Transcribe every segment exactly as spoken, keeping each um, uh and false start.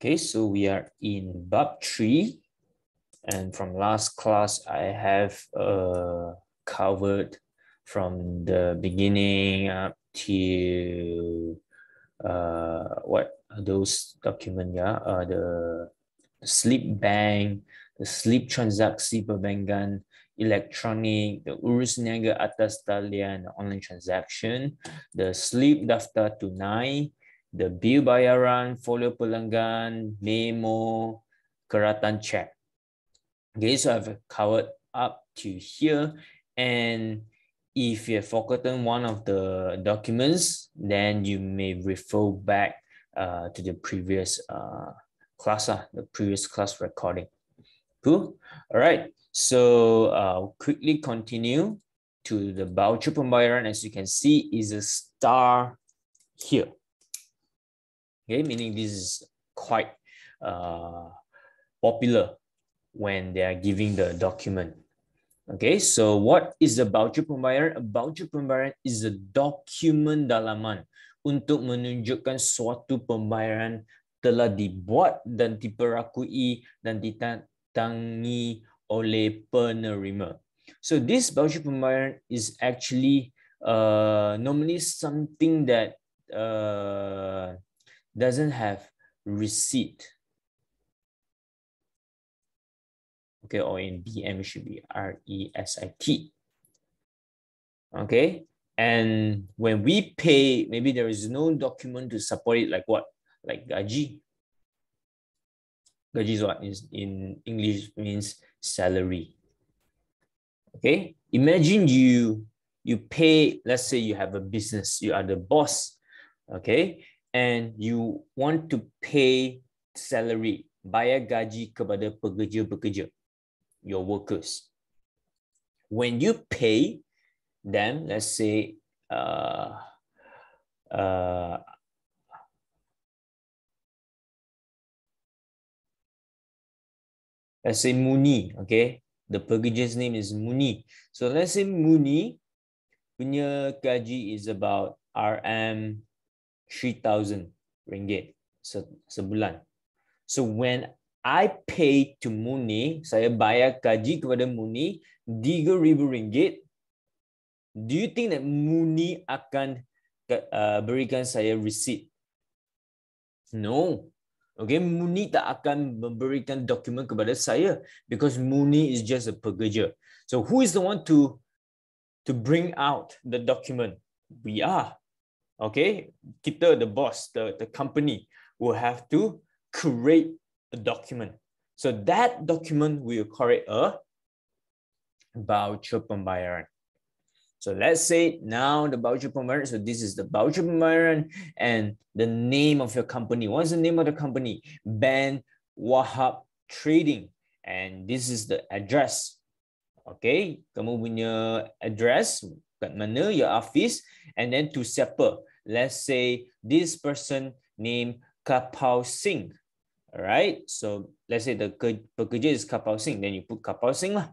Okay, so we are in Bab three, and from last class, I have uh, covered from the beginning up to uh, what are those documents, yeah, uh, the, the slip bank, the slip transaksi perbankan, electronic, the urus niaga atas talian, the online transaction, the slip daftar tunai, the bill bayaran, folio pelanggan, memo, keratan check. Okay, so I've covered up to here. And if you have forgotten one of the documents, then you may refer back uh, to the previous uh, class, uh, the previous class recording. Cool. All right. So uh, quickly continue to the voucher pembayaran. As you can see, is a star here. Okay, meaning this is quite uh, popular when they are giving the document. Okay, so what is a voucher pembayaran? A voucher pembayaran is a documen dalaman untuk menunjukkan suatu pembayaran telah dibuat dan diperakui dan ditanda tangi oleh penerima. So this voucher pembayaran is actually uh, normally something that uh, doesn't have receipt. Okay, or in B M it should be R E S I T. Okay, and when we pay, maybe there is no document to support it, like what? Like gaji. Gaji is what is in English means salary. Okay, imagine you you pay. Let's say you have a business. You are the boss. Okay, and you want to pay salary. Bayar gaji kepada pekerja-pekerja, your workers. When you pay them, let's say, uh, uh. Let's say Muni, okay? The pekerja's name is Muni. So let's say Muni punya gaji is about R M three thousand ringgit se sebulan. So when I pay to Muni, saya bayar gaji kepada Muni tiga ribu ringgit. Do you think that Muni akan uh, berikan saya receipt? No. Okay, Muni tak akan memberikan dokumen kepada saya because Muni is just a pekerja. So who is the one to to bring out the document? We are. Okay, kita the boss, the, the company will have to create a document. So that document we will create a voucher pembayaran. So let's say now the voucher pembayaran. So this is the voucher pembayaran and the name of your company. What's the name of the company? Ben Wahab Trading. And this is the address. Okay, kamu punya address, kat mana your office, and then to siapa. Let's say this person named Kapau Sing. All right. So let's say the pekerja is Kapau Sing. Then you put Kapau Sing lah.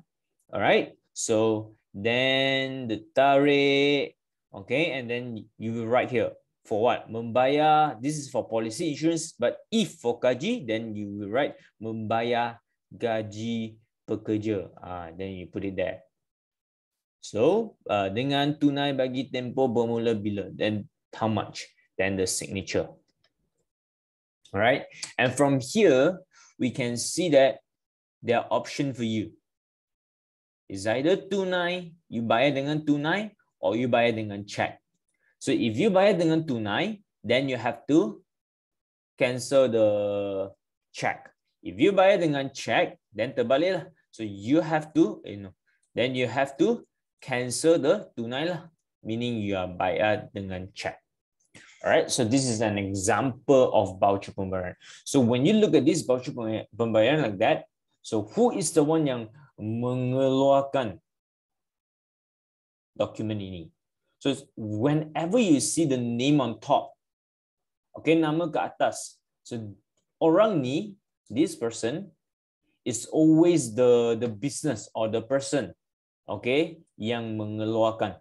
All right. So then the tarik, okay, and then you will write here for what? Membayar, this is for policy insurance, but if for gaji, then you will write membayar gaji pekerja. Ah, then you put it there. So, uh, dengan tunai bagi tempoh bermula bila, then how much? Then the signature. All right, and from here, we can see that there are options for you. It's either tunai, you bayar dengan tunai, or you bayar dengan check. So if you bayar dengan tunai, then you have to cancel the check. If you bayar dengan check, then terbalik lah. So you have to, you know, then you have to cancel the tunai lah, meaning you are bayar dengan check. All right, so this is an example of voucher pembayaran. So when you look at this voucher pembayaran like that, so who is the one yang mengeluarkan dokumen ini? So whenever you see the name on top, okay, nama ke atas, so orang ni, this person is always the the business or the person, okay, yang mengeluarkan.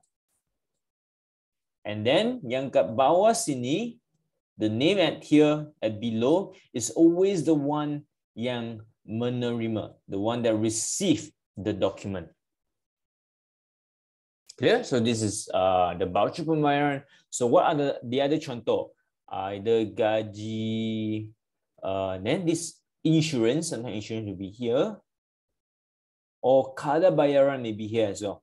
And then yang kat bawah sini the name at here at below is always the one yang menerima, the one that received the document. Clear? So this is uh, the voucher pembayaran. So what are the, the other contoh? Either gaji, uh, then this insurance, and insurance will be here, or kada bayaran may be here as well.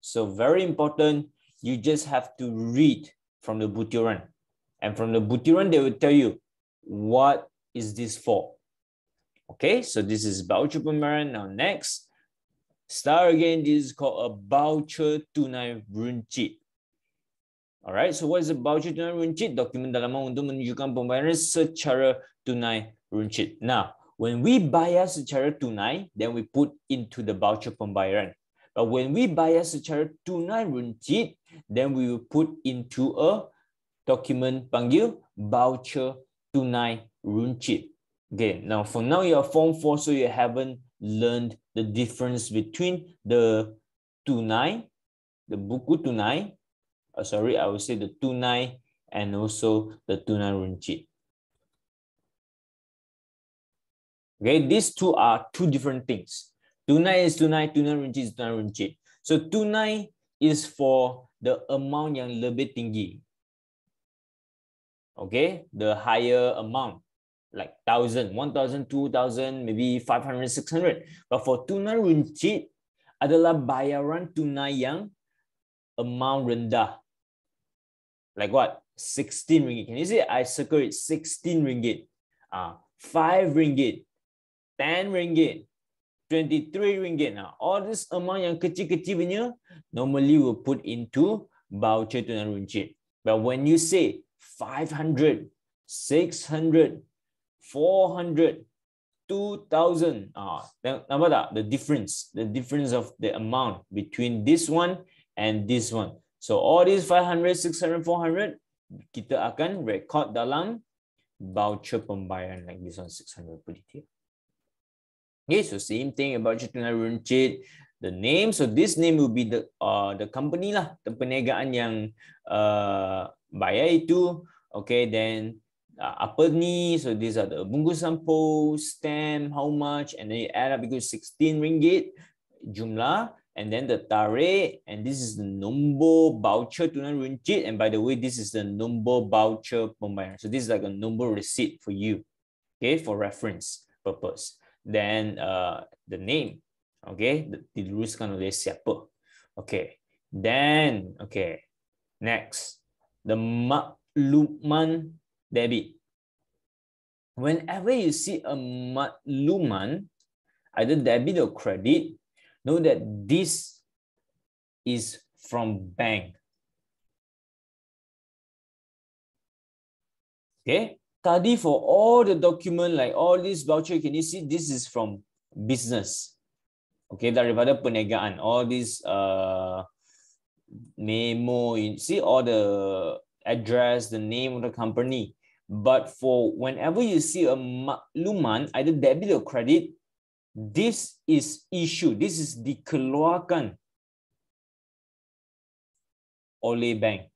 So very important, you just have to read from the butiran. And from the butiran, they will tell you, what is this for? Okay, so this is voucher pembayaran. Now next, star again, this is called a voucher tunai runcit. Alright, so what is a voucher tunai runcit? Dokumen dalaman untuk menunjukkan pembayaran secara tunai runcit. Now, when we bayar secara tunai, then we put into the voucher pembayaran. But when we bayar secara tunai runcit, then we will put into a document panggil voucher tunai runcit. Okay, now for now you're form four, so you haven't learned the difference between the tunai, the buku tunai, Uh, sorry, I will say the tunai and also the tunai runcit. Okay, these two are two different things. Tunai is tunai, tunai runcit is tunai runcit. So tunai is for the amount yang lebih tinggi. Okay, the higher amount, like thousand, one thousand, two thousand, maybe five hundred, six hundred. But for tunai runcit adalah bayaran tunai yang amount rendah. Like what? sixteen ringgit. Can you see? I circle it. sixteen ringgit. Uh, five ringgit. ten ringgit. twenty-three ringgit. Now, all this amount yang kecil-kecil punya, normally will put into voucher tunai runcit. But when you say five hundred, six hundred, four hundred, two thousand, uh, nampak tak? The difference. The difference of the amount between this one and this one. So all these five hundred, six hundred, four hundred, kita akan record dalam voucher pembayaran, like this one, six hundred put it here. Okay, so same thing about voucher tunai runcit, the name. So this name will be the uh, the company lah, the perniagaan yang uh, bayar itu. Okay, then uh, apa ni? So these are the bungkusan post, stamp, how much, and then you add up because sixteen ringgit jumlah. And then the tarik, and this is the nombor voucher tunai runcit. And by the way, this is the nombor voucher pembayaran. So this is like a nombor receipt for you, okay, for reference purpose. Then uh, the name, okay, diteruskan oleh siapa, okay. Then okay, next the makluman debit. Whenever you see a makluman, either debit or credit, know that this is from bank. Okay, tadi for all the document, like all this voucher, can you see this is from business? Okay, daripada perniagaan, all this uh, memo, you see all the address, the name of the company. But for whenever you see a makluman, either debit or credit, this is issue. This is dikeluarkan oleh bank.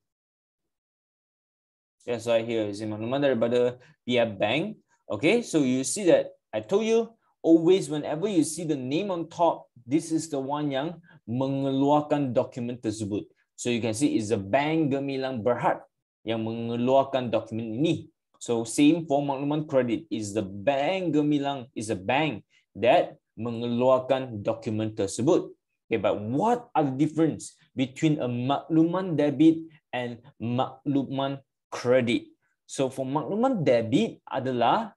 That's why here is makluman daripada pihak bank. Okay, so you see that I told you always whenever you see the name on top, this is the one yang mengeluarkan dokumen tersebut. So you can see it's the Bank Gemilang Berhad yang mengeluarkan dokumen ini. So same for makluman credit, is the Bank Gemilang, is a bank that mengeluarkan dokumen tersebut. Okay, but what are the difference between a makluman debit and makluman credit? So for makluman debit adalah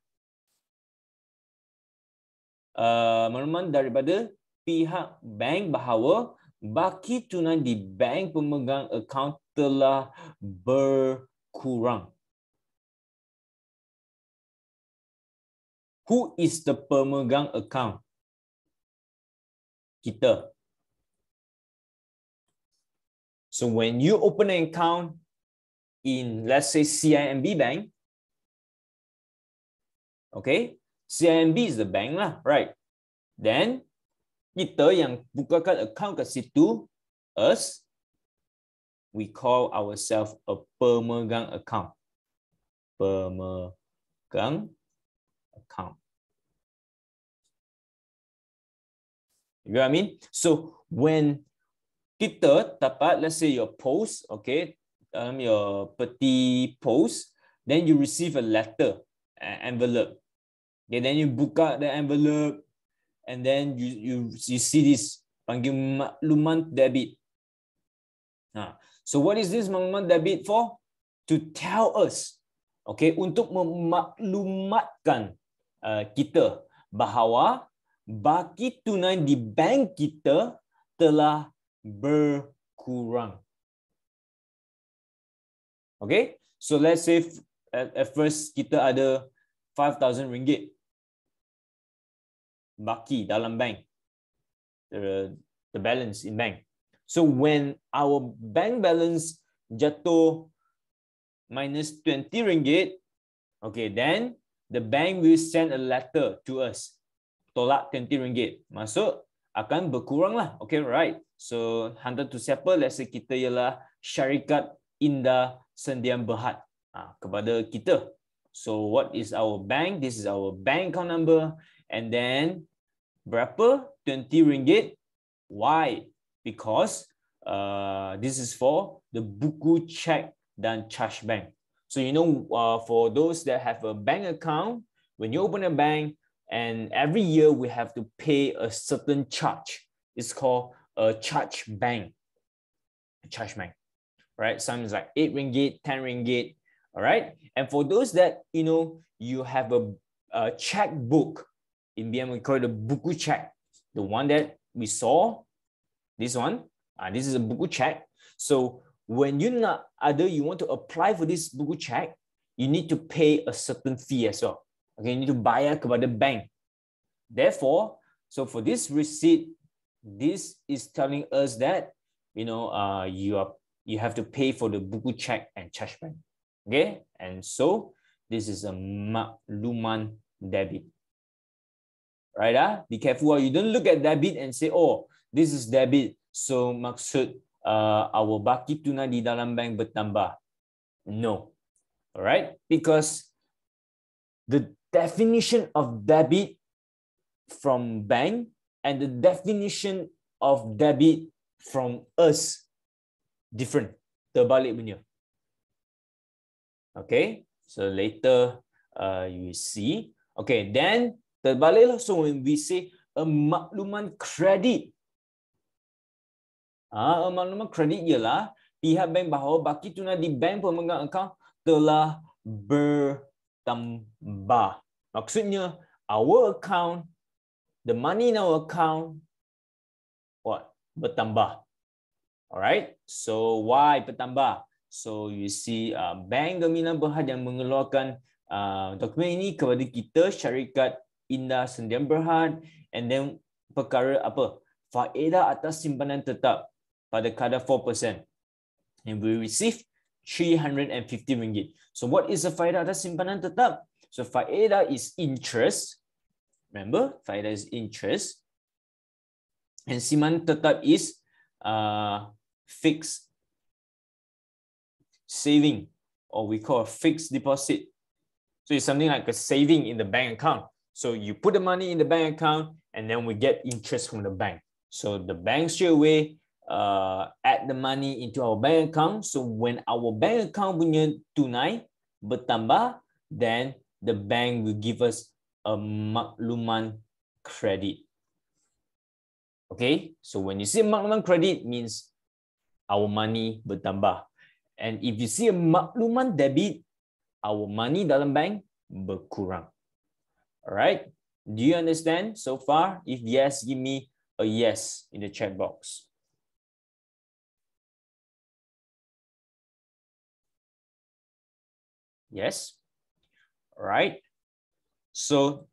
uh, makluman daripada pihak bank bahawa baki tunai di bank pemegang akaun telah berkurang. Who is the pemegang account? Kita. So when you open an account in, let's say, C I M B bank, okay, C I M B is the bank lah, right? Then kita yang bukakan account kat situ, us, we call ourselves a pemegang account. pemegang account. You know what I mean? So when kita dapat, let's say your post, okay, um, your petty post, then you receive a letter, an envelope. Okay, then you book out the envelope, and then you you you see this panggil maklumat debit. Nah, so what is this maklumat debit for? To tell us, okay, untuk memaklumatkan uh, kita bahawa baki tunai di bank kita telah berkurang. Okay, so let's say at, at first kita ada five thousand ringgit baki dalam bank, the, the balance in bank. So when our bank balance jatuh minus twenty ringgit, okay, then the bank will send a letter to us. Tolak twenty ringgit. Masuk akan berkurang lah. Okay, right. So hantar to siapa? Let's say kita ialah Syarikat Indah Senyum Berhad, ha, kepada kita. So what is our bank? This is our bank account number. And then berapa? twenty ringgit. Why? Because uh, this is for the buku check dan charge bank. So you know, uh, for those that have a bank account, when you open a bank, and every year we have to pay a certain charge. It's called a charge bank. A charge bank, right? Some is like eight ringgit, ten ringgit. All right. And for those that you know, you have a, a check book. In B M, we call it a buku check. The one that we saw. This one, uh, this is a buku check. So when you not either you want to apply for this buku check, you need to pay a certain fee as well. Okay, you need to bayar kepada bank. Therefore, so for this receipt, this is telling us that you know uh, you are you have to pay for the buku check and charge bank. Okay, and so this is a maklumat debit. Right? Ah, be careful. You don't look at debit and say, oh, this is debit. So maksud uh, our baki tunai di dalam bank bertambah. No. Alright? Because the definition of debit from bank and the definition of debit from us different. Terbalik punya. Okay? So later uh, you see. Okay, then terbaliklah. So when we say a maklumat credit, Ah, maklumat kredit ialah pihak bank bahawa baki tunai di bank pemegang akaun telah bertambah. Maksudnya, our account, the money in our account, what? Bertambah. Alright. So why bertambah? So you see, uh, Bank Gemilang Berhad yang mengeluarkan uh, dokumen ini kepada kita, Syarikat Indah Senyum Berhad, and then perkara apa? Faedah atas simpanan tetap pada kadar four percent, and we receive three hundred fifty ringgit. So what is the faedah atas simpanan tetap? So faedah is interest. Remember, faedah is interest. And simpanan tetap is uh, fixed saving, or we call fixed deposit. So it's something like a saving in the bank account. So you put the money in the bank account, and then we get interest from the bank. So the bank straight away uh, add the money into our bank account. So when our bank account punya tunai bertambah, then the bank will give us a maklumat credit. Okay, so when you see maklumat credit, means our money bertambah. And if you see a maklumat debit, our money dalam bank berkurang. Alright, do you understand so far? If yes, give me a yes in the chat box. Yes. All right. So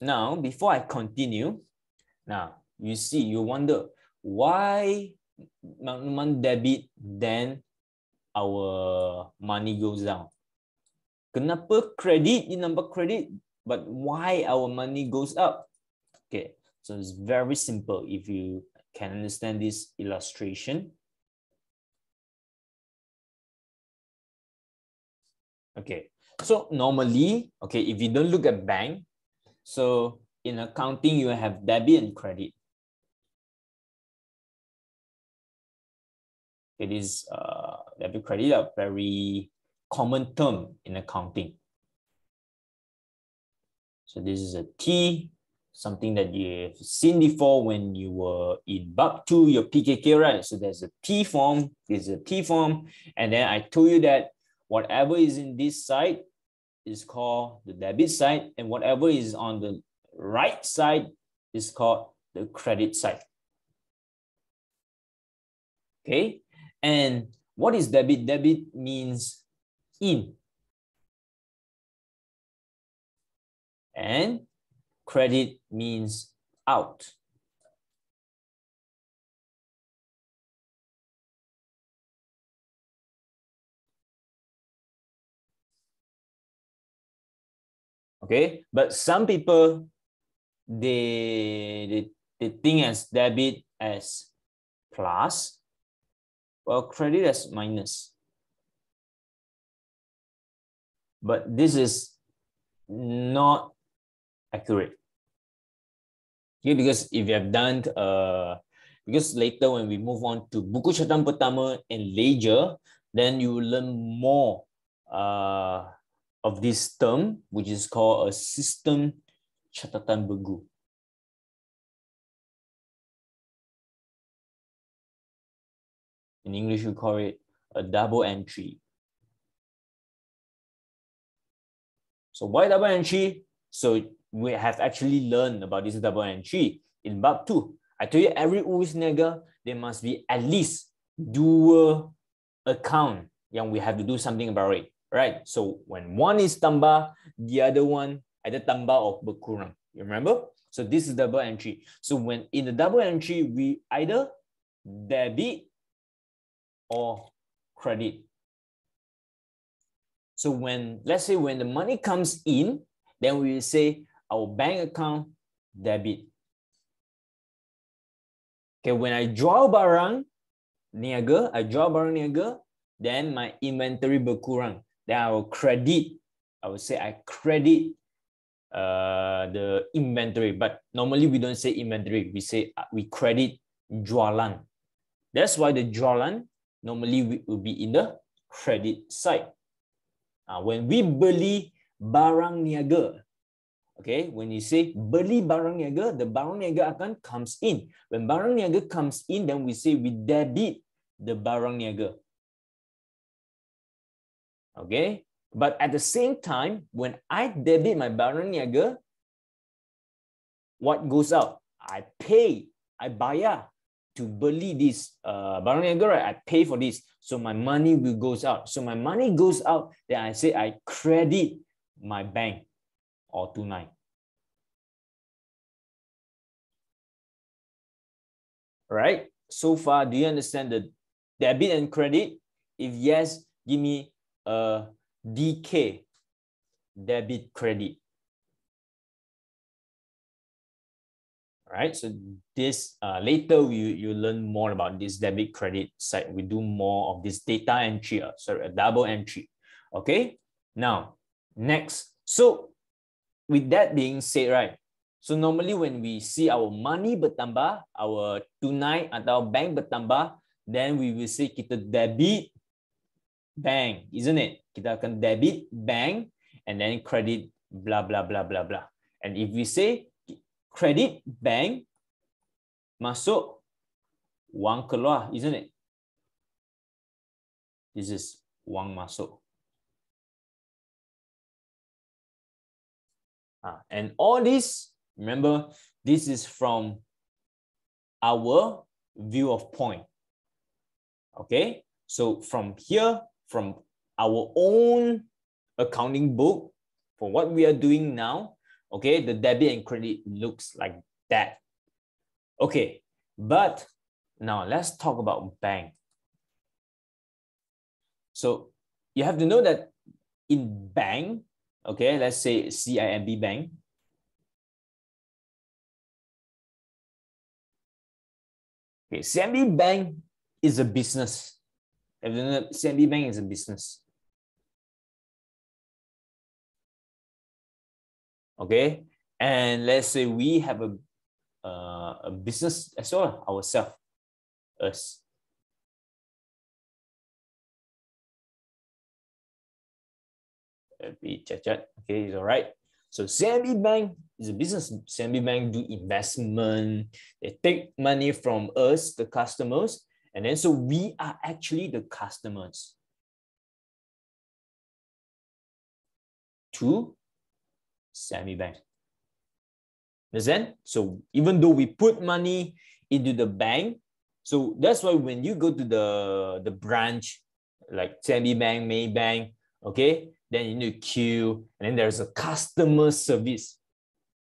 now, before I continue, now you see, you wonder why maklumat debit, then our money goes down. Kenapa credit, ini nampak credit, but why our money goes up? Okay, so it's very simple if you can understand this illustration. Okay, So normally, okay, if you don't look at bank, so in accounting, you have debit and credit. It is uh, debit credit, a very common term in accounting. So this is a T, something that you've seen before when you were in Bab two, your P K K, right? So there's a T form, there's a T form. And then I told you that whatever is in this side is called the debit side, and whatever is on the right side is called the credit side. Okay, and what is debit? Debit means in, and credit means out. Okay, but some people, they, they, they think as debit as plus, well, credit as minus. But this is not accurate. Okay, because if you have done, uh, because later when we move on to buku catatan pertama and ledger, then you will learn more uh, of this term, which is called a system catatan buku. In English, we call it a double entry. So why double entry? So we have actually learned about this double entry in Bab two. I tell you, every Uwisnega, there must be at least dual account, and we have to do something about it, right? So when one is tambah, the other one either tambah or berkurang. You remember? So this is double entry. So when in the double entry, we either debit or credit. So when, let's say when the money comes in, then we will say our bank account debit. Okay, when I draw barang niaga, I draw barang niaga, then my inventory berkurang. Then I will credit, I will say I credit uh, the inventory. But normally we don't say inventory, we say we credit jualan. That's why the jualan normally will be in the credit side. Uh, when we beli barang niaga, okay, when you say beli barang niaga, the barang niaga account comes in. When barang niaga comes in, then we say we debit the barang niaga. Okay, but at the same time, when I debit my barang niaga, what goes out? I pay, I bayar to beli this uh, barang niaga, right? I pay for this. So my money will goes out. So my money goes out, then I say I credit my bank or tunai. Right? So far, do you understand the debit and credit? If yes, give me a D K, debit credit. Right, so this uh, later we you learn more about this debit credit side. We do more of this data entry, uh, sorry, a double entry. Okay, now next. So with that being said, right? So normally when we see our money bertambah, our tunai atau bank bertambah, then we will say kita debit bank, isn't it? Kita akan debit bank and then credit blah blah blah blah blah. And if we say credit bank, masuk, wang keluar, isn't it? This is wang masuk. Ah, and all this, remember, this is from our view of point. Okay, so from here, from our own accounting book, for what we are doing now, okay, the debit and credit looks like that. Okay, but now let's talk about bank. So you have to know that in bank, okay, let's say C I M B bank. Okay, C I M B bank is a business. You have to know that C I M B bank is a business. Okay, and let's say we have a uh, a business as well ourselves, us. Chat chat. Okay, it's all right. So C I M B Bank is a business. C I M B Bank do investment. They take money from us, the customers, and then so we are actually the customers to C I M B Bank. Understand? So even though we put money into the bank, so that's why when you go to the the branch like C I M B Bank, Maybank, okay. Then you need to queue, and then there's a customer service.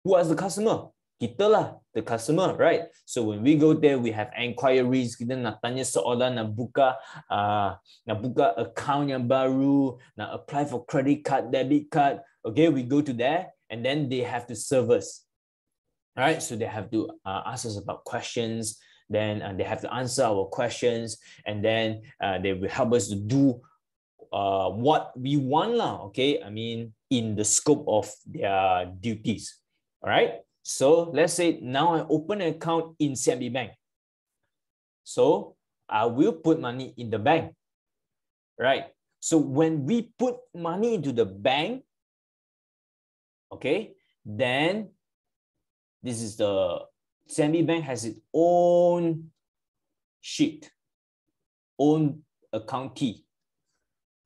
Who is the customer? Kita lah, the customer, right? So when we go there, we have inquiries. Kita nak tanya soalan, nak buka, uh, nak buka account yang baru, nak apply for credit card, debit card. Okay, we go to there, and then they have to serve us. All right, so they have to uh, ask us about questions. Then uh, they have to answer our questions, and then uh, they will help us to do Uh, what we want lah, okay? I mean, in the scope of their duties, all right? So let's say now I open an account in C I M B Bank. So I will put money in the bank, right? So when we put money into the bank, okay, then this is the, C I M B Bank has its own sheet, own account key.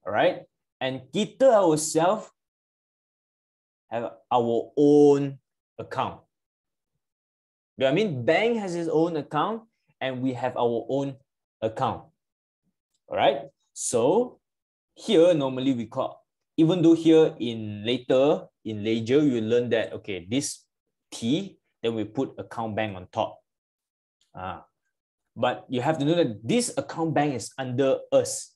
All right, and kita ourselves have our own account. You know what I mean? Bank has its own account, and we have our own account. All right, so here normally we call, even though here in later, in ledger, you learn that, okay, this T, then we put account bank on top. Uh, but you have to know that this account bank is under us.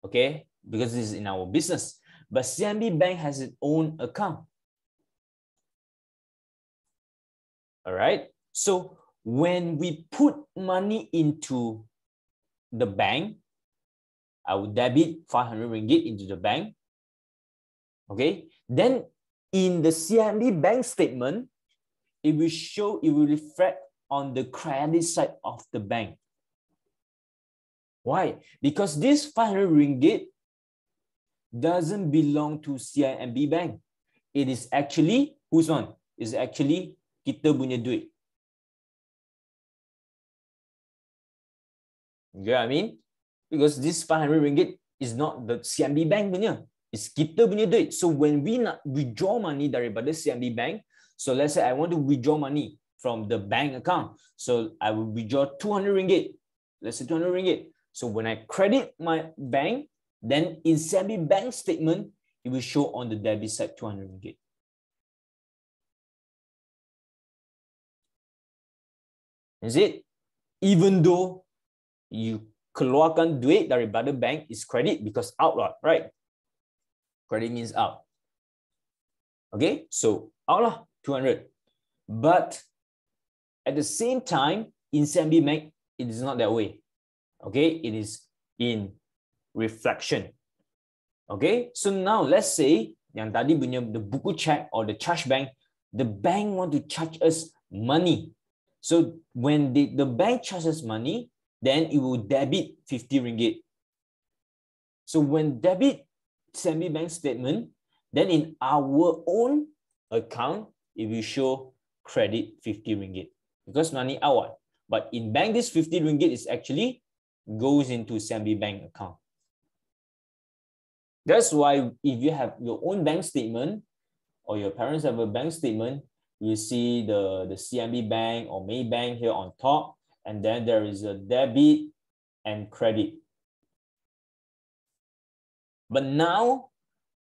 Okay, because this is in our business. But C I M B Bank has its own account. All right. So when we put money into the bank, I would debit five hundred ringgit into the bank. Okay. Then in the C I M B Bank statement, it will show, it will reflect on the credit side of the bank. Why? Because this five hundred ringgit doesn't belong to C I M B Bank. It is actually, whose one? It's actually kita punya duit. You get what I mean? Because this five hundred ringgit is not the C I M B Bank punya. It's kita punya duit. So when we nak withdraw money daripada C I M B Bank, so let's say I want to withdraw money from the bank account. So I will withdraw two hundred ringgit. Let's say two hundred ringgit. So when I credit my bank, then in C I M B Bank statement, it will show on the debit side two hundred ringgit. Is it? Even though you keluarkan duit daripada bank is credit because outlah, right? Credit means out. Okay, so outlah two hundred. But at the same time, in C I M B Bank, it is not that way. Okay, it is in reflection. Okay, so now let's say yang tadi punya the buku check or the charge bank, the bank want to charge us money. So when the, the bank charges money, then it will debit fifty ringgit. So when debit C I M B Bank statement, then in our own account, it will show credit fifty ringgit because money awal. But in bank, this fifty ringgit is actually goes into C I M B Bank account. That's why if you have your own bank statement or your parents have a bank statement, you see the, the C I M B Bank or Maybank here on top, and then there is a debit and credit. But now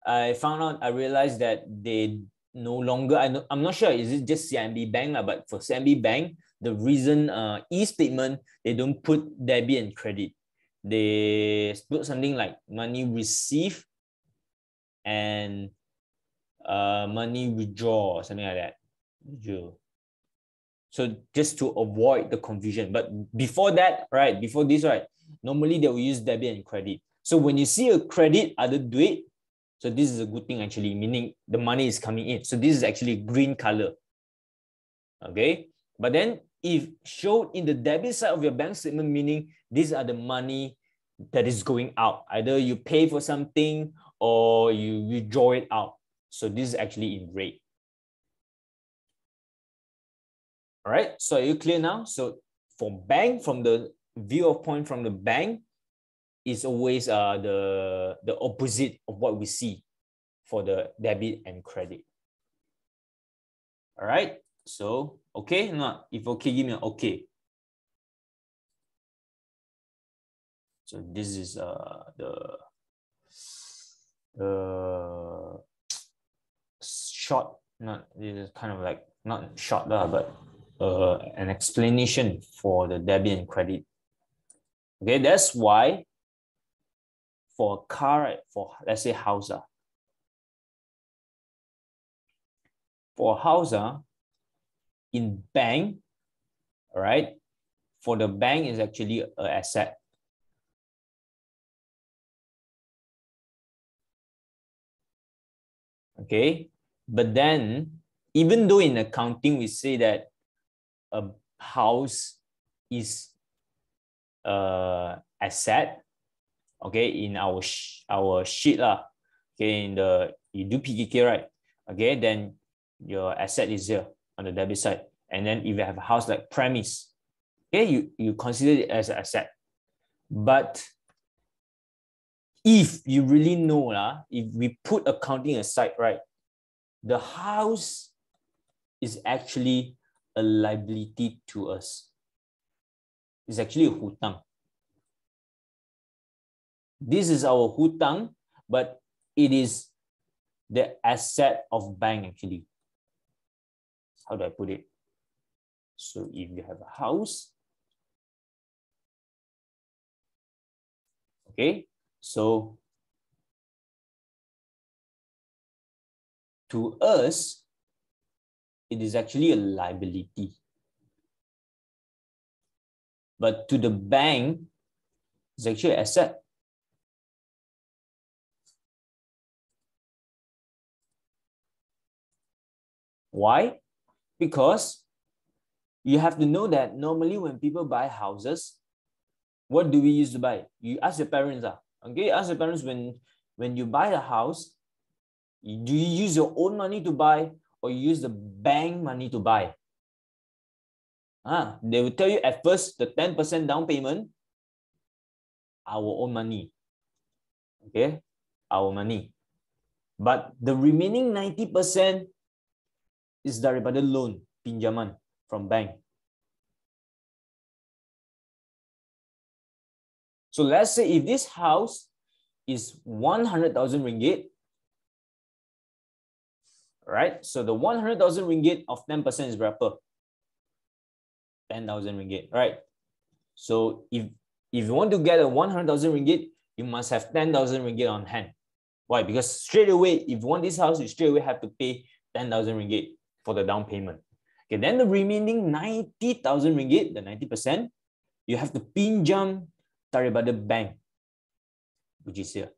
I found out, I realized that they no longer, I know, I'm not sure, is it just C I M B Bank, but for C I M B Bank, the reason uh, e-statement, they don't put debit and credit. They put something like money received and uh, money withdraw, something like that. So just to avoid the confusion. But before that, right, before this, right, normally they will use debit and credit. So when you see a credit, either do it, So this is a good thing actually, meaning the money is coming in. So this is actually green color. Okay. But then if showed in the debit side of your bank statement, meaning these are the money that is going out. Either you pay for something or you, you draw it out. So this is actually in red. All right. So are you clear now? So for bank, from the view of point from the bank, is always uh, the, the opposite of what we see for the debit and credit. All right. So, okay. Now, if okay, give me an okay. So this is uh, the, the short, not, this is kind of like, not short, but uh, an explanation for the debit and credit. Okay, that's why for a car, for let's say house, for a house in bank, all right, for the bank is actually an asset. Okay, but then even though in accounting we say that a house is uh asset, okay, in our sh our sheet lah, okay, in the you do P K K, right? Okay, then your asset is here on the debit side, and then if you have a house like premise, okay, you you consider it as an asset. But if you really know lah, if we put accounting aside, right, the house is actually a liability to us. It's actually a hutang. This is our hutang, but it is the asset of bank actually. How do I put it? So if you have a house, okay, so to us, it is actually a liability. But to the bank, it's actually an asset. Why? Because you have to know that normally when people buy houses, what do we use to buy? You ask your parents, okay? Ask your parents, when, when you buy a house, do you use your own money to buy or you use the bank money to buy? Ah, they will tell you at first the ten percent down payment, our own money. Okay, our money. But the remaining ninety percent is daripada loan, pinjaman from bank. So let's say if this house is one hundred thousand ringgit, right? So the one hundred thousand ringgit of ten percent is berapa? ten thousand ringgit, right? So if, if you want to get a one hundred thousand ringgit, you must have ten thousand ringgit on hand. Why? Because straight away, if you want this house, you straight away have to pay ten thousand ringgit for the down payment. Okay, then the remaining ninety thousand ringgit, the ninety percent, you have to pinjam daripada bank, which is here.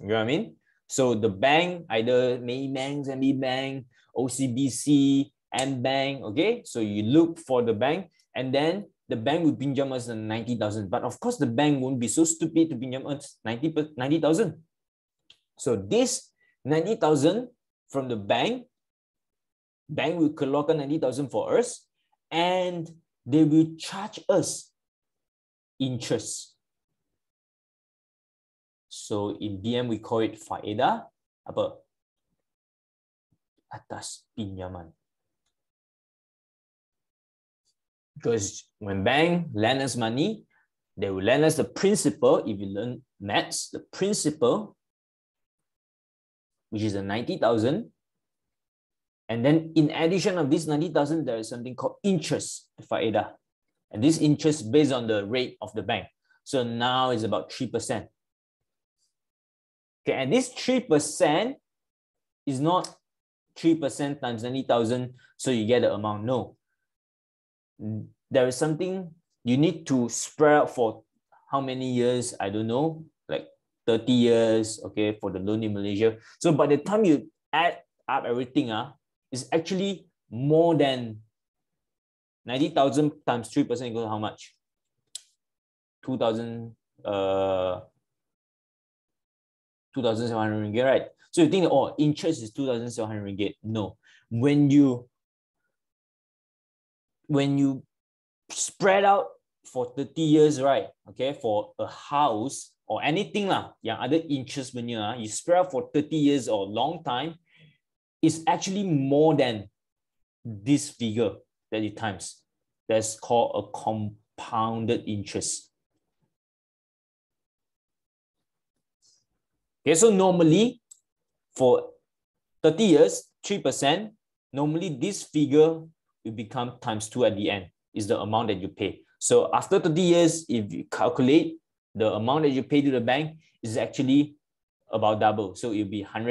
You know what I mean? So the bank, either Maybank, C I M B Bank, O C B C, M Bank, okay? So you look for the bank and then the bank will pinjam us ninety thousand. But of course, the bank won't be so stupid to pinjam us ninety thousand. So this ninety thousand from the bank, bank will keluarkan ninety thousand for us and they will charge us interest. So in B M, we call it faedah, apa? Atas pinjaman. Because when bank lend us money, they will lend us the principal, if you learn maths, the principal, which is a ninety thousand. And then in addition of this ninety thousand, there is something called interest, faedah. And this interest based on the rate of the bank. So now it's about three percent. Okay, and this three percent is not three percent times ninety thousand, so you get the amount. No. There is something you need to spread out for how many years? I don't know, like thirty years, okay, for the loan in Malaysia. So by the time you add up everything, uh, it's actually more than ninety thousand times three percent equals to how much? two thousand seven hundred ringgit, right? So you think, oh, interest is two thousand seven hundred ringgit. No. When you when you spread out for thirty years, right? Okay, for a house or anything lah, yang ada interest punya, you spread out for thirty years or long time, it's actually more than this figure, thirty times. That's called a compounded interest. Okay, so normally for thirty years, three percent, normally this figure will become times two at the end, is the amount that you pay. So after thirty years, if you calculate the amount that you pay to the bank, is actually about double. So it'll be one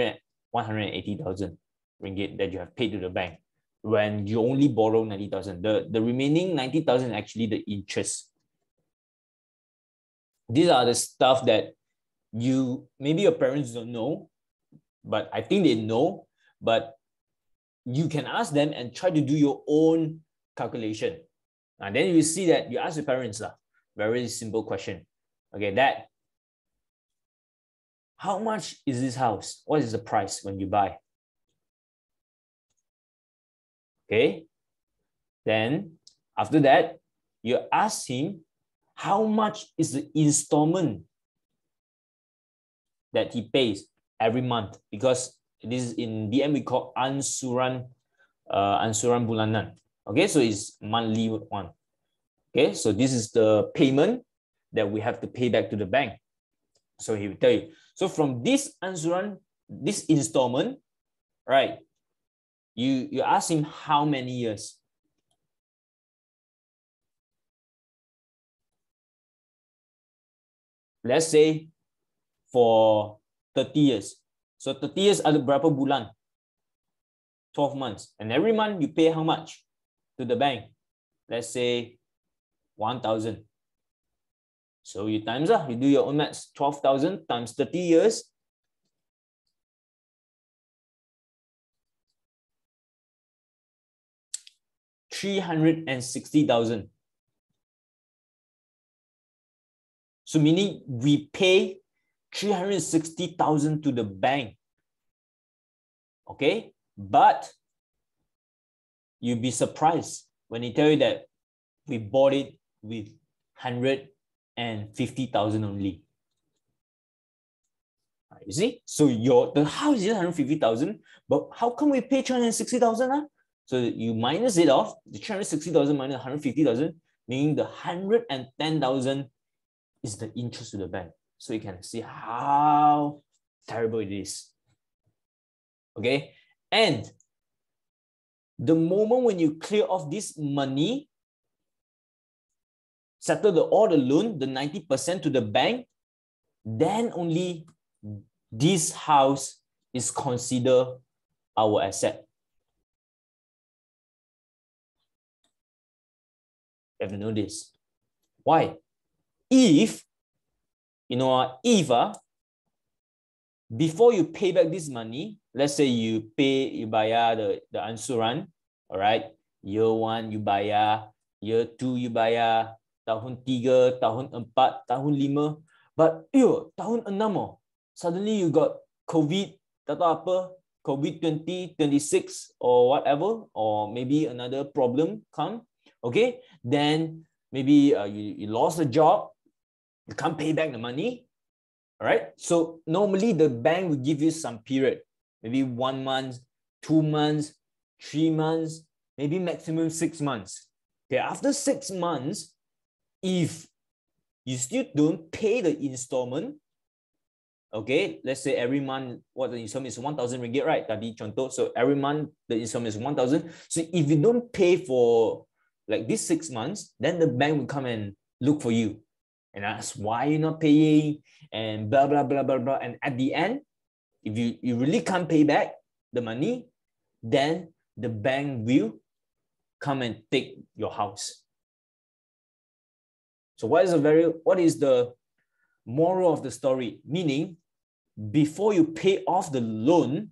hundred eighty thousand ringgit that you have paid to the bank when you only borrow ninety thousand. The, the remaining ninety thousand is actually the interest. These are the stuff that you, maybe your parents don't know, but I think they know, but you can ask them and try to do your own calculation. And then you see that you ask your parents, lah, very simple question. Okay, Dad, how much is this house? What is the price when you buy? Okay, then after that, you ask him, how much is the installment that he pays every month? Because this is in B M, we call ansuran, uh, ansuran bulanan. Okay, so it's monthly one. Okay, so this is the payment that we have to pay back to the bank. So he will tell you. So from this ansuran, this installment, right, you, you ask him how many years. Let's say for thirty years. So thirty years ada berapa bulan? twelve months. And every month you pay how much to the bank? Let's say one thousand. So you times up, you do your own maths. twelve thousand times thirty years. three hundred sixty thousand. So meaning we pay three hundred sixty thousand to the bank. Okay, but you'll be surprised when he tell you that we bought it with one hundred fifty thousand only. You see, so your the house is one hundred fifty thousand, but how come we pay three hundred sixty thousand? Huh? So you minus it off, the three hundred sixty thousand minus one hundred fifty thousand, meaning the one hundred ten thousand is the interest to the bank. So you can see how terrible it is. Okay, and the moment when you clear off this money, settle the, all the loan, the ninety percent to the bank, then only this house is considered our asset. You have to know this. Why? If, you know, if uh, before you pay back this money, let's say you pay, you bayar the, the ansuran, all right? Year one, you bayar. Year two, you bayar. Tahun tiga, tahun empat, tahun lima. But, yo, tahun enam, oh, suddenly you got COVID, tak tahu apa, COVID twenty, twenty-six, or whatever, or maybe another problem come, okay? Then, maybe uh, you, you lost a job, you can't pay back the money, all right? So normally the bank will give you some period, maybe one month, two months, three months, maybe maximum six months. Okay, after six months, if you still don't pay the installment, okay, let's say every month, what the installment is one thousand ringgit, right? Tadi contoh, so every month the installment is one thousand. So if you don't pay for like these six months, then the bank will come and look for you and ask why you're not paying and blah, blah, blah, blah, blah. And at the end, if you, you really can't pay back the money, then the bank will come and take your house. So what is the very what is the moral of the story? Meaning, before you pay off the loan,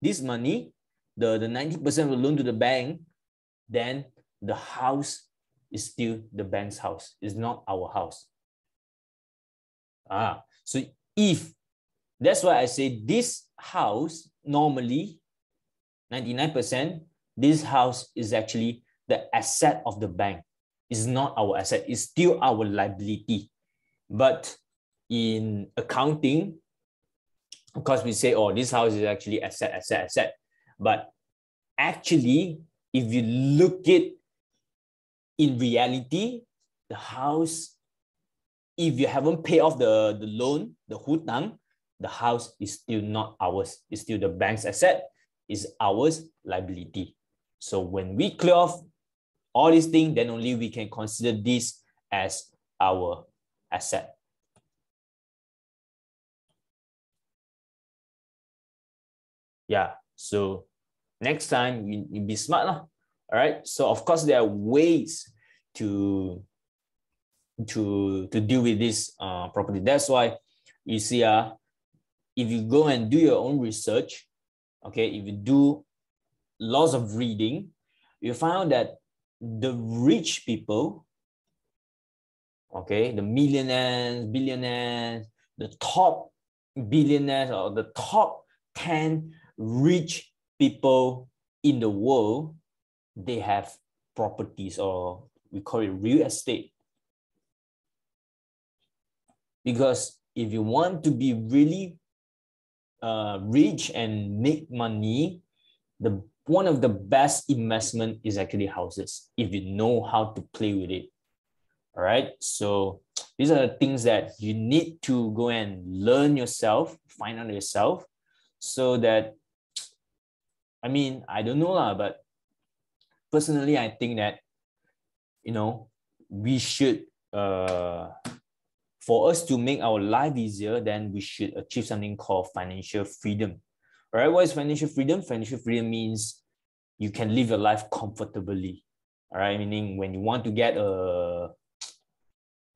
this money, the ninety percent of the loan to the bank, then the house is still the bank's house. It's not our house. Ah, so if, that's why I say this house, normally, ninety-nine percent, this house is actually the asset of the bank. It's not our asset. It's still our liability. But in accounting, of course, we say, oh, this house is actually asset, asset, asset. But actually, if you look it in reality, the house, if you haven't paid off the, the loan, the hutang, the house is still not ours. It's still the bank's asset. It's ours liability. So when we clear off all these things, then only we can consider this as our asset. Yeah, so next time you, you be smart lah. All right. So of course there are ways to to to deal with this uh, properly. That's why you see, uh, if you go and do your own research, okay, if you do lots of reading, you find that the rich people, okay, the millionaires, billionaires, the top billionaires or the top ten rich people in the world, they have properties, or we call it real estate. Because if you want to be really Uh, rich and make money, the one of the best investment is actually houses, if you know how to play with it. All right, so these are the things that you need to go and learn yourself, find out yourself, so that, I mean, I don't know lah, but personally, I think that, you know, we should, uh, for us to make our life easier, then we should achieve something called financial freedom. All right, what is financial freedom? Financial freedom means you can live your life comfortably. All right, meaning when you want to get a,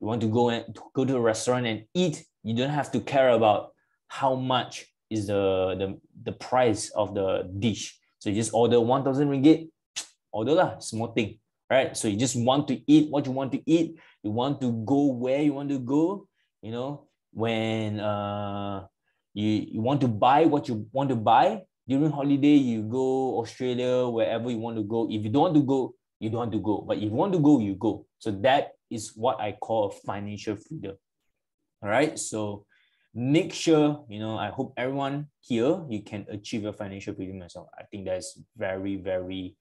you want to go and go to a restaurant and eat, you don't have to care about how much is the the, the price of the dish. So you just order one thousand ringgit, order lah, small thing. All right, so you just want to eat what you want to eat. You want to go where you want to go. You know, when uh, you, you want to buy what you want to buy. During holiday, you go Australia, wherever you want to go. If you don't want to go, you don't want to go. But if you want to go, you go. So that is what I call financial freedom. All right, so make sure, you know, I hope everyone here, you can achieve your financial freedom yourself. I think that's very, very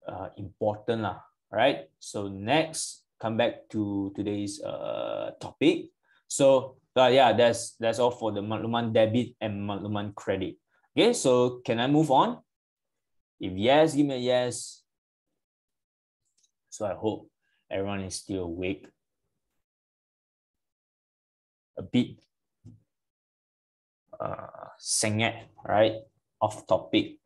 Uh, important lah. Right, so next, come back to today's uh topic. So uh, yeah, that's that's all for the maklumat debit and maklumat credit. Okay, so can I move on? If yes, give me a yes. So I hope everyone is still awake a bit uh sengit, right, off topic,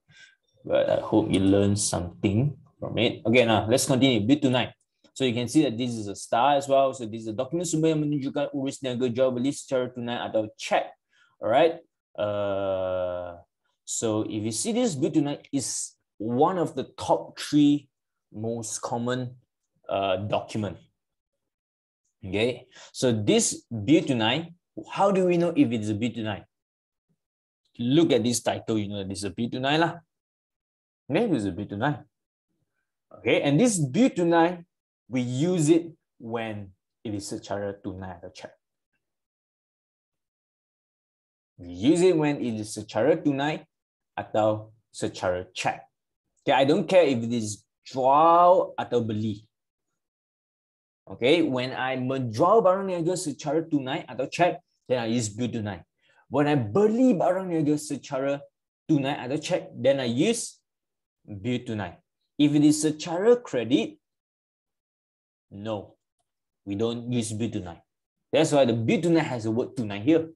but I hope you learn something from it. Okay, now let's continue. B two nine. So you can see that this is a star as well. So this is a document sumber yang menunjukkan urus niaga jual beli secara tunai atau check. Alright. Uh, so if you see this, B two nine is one of the top three most common uh, document. Okay. So this B two nine, how do we know if it's a B two nine? Look at this title, you know that this is a B two nine lah. Maybe it's a B two nine. Okay, and this B two nine, we use it when it is secara tunai atau check. We use it when it is secara tunai atau secara check. Okay, I don't care if it is jual atau beli. Okay, when I menjual barang niaga secara tunai atau check, then I use B two nine. When I beli barang niaga secara tunai atau check, then I use B two nine. If it is secara credit, no, we don't use B two nine. That's why the B two nine has the word tunai here.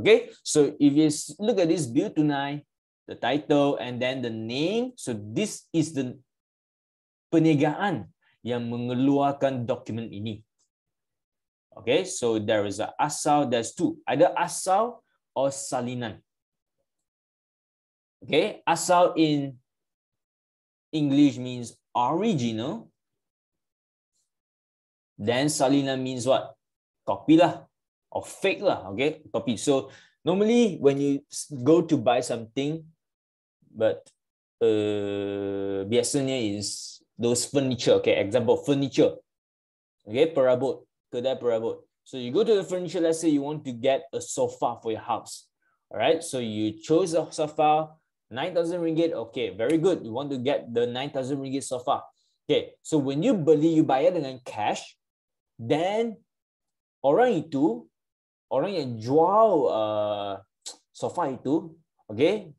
Okay, so if you look at this B two nine, the title and then the name, so this is the peniagaan yang mengeluarkan dokumen ini. Okay, so there is a asal, there's two, either asal or salinan. Okay, asal in English means original. Then salinan means what? Copy lah, or fake lah. Okay, copy. So normally when you go to buy something, but uh, biasanya is those furniture. Okay, example furniture. Okay, perabot, kedai perabot. So you go to the furniture. Let's say you want to get a sofa for your house. All right, so you chose a sofa, nine thousand ringgit. Okay, very good. You want to get the nine thousand ringgit sofa. Okay, so when you beli, you bayar dengan cash, then orang itu, orang yang jual uh, sofa itu, okay,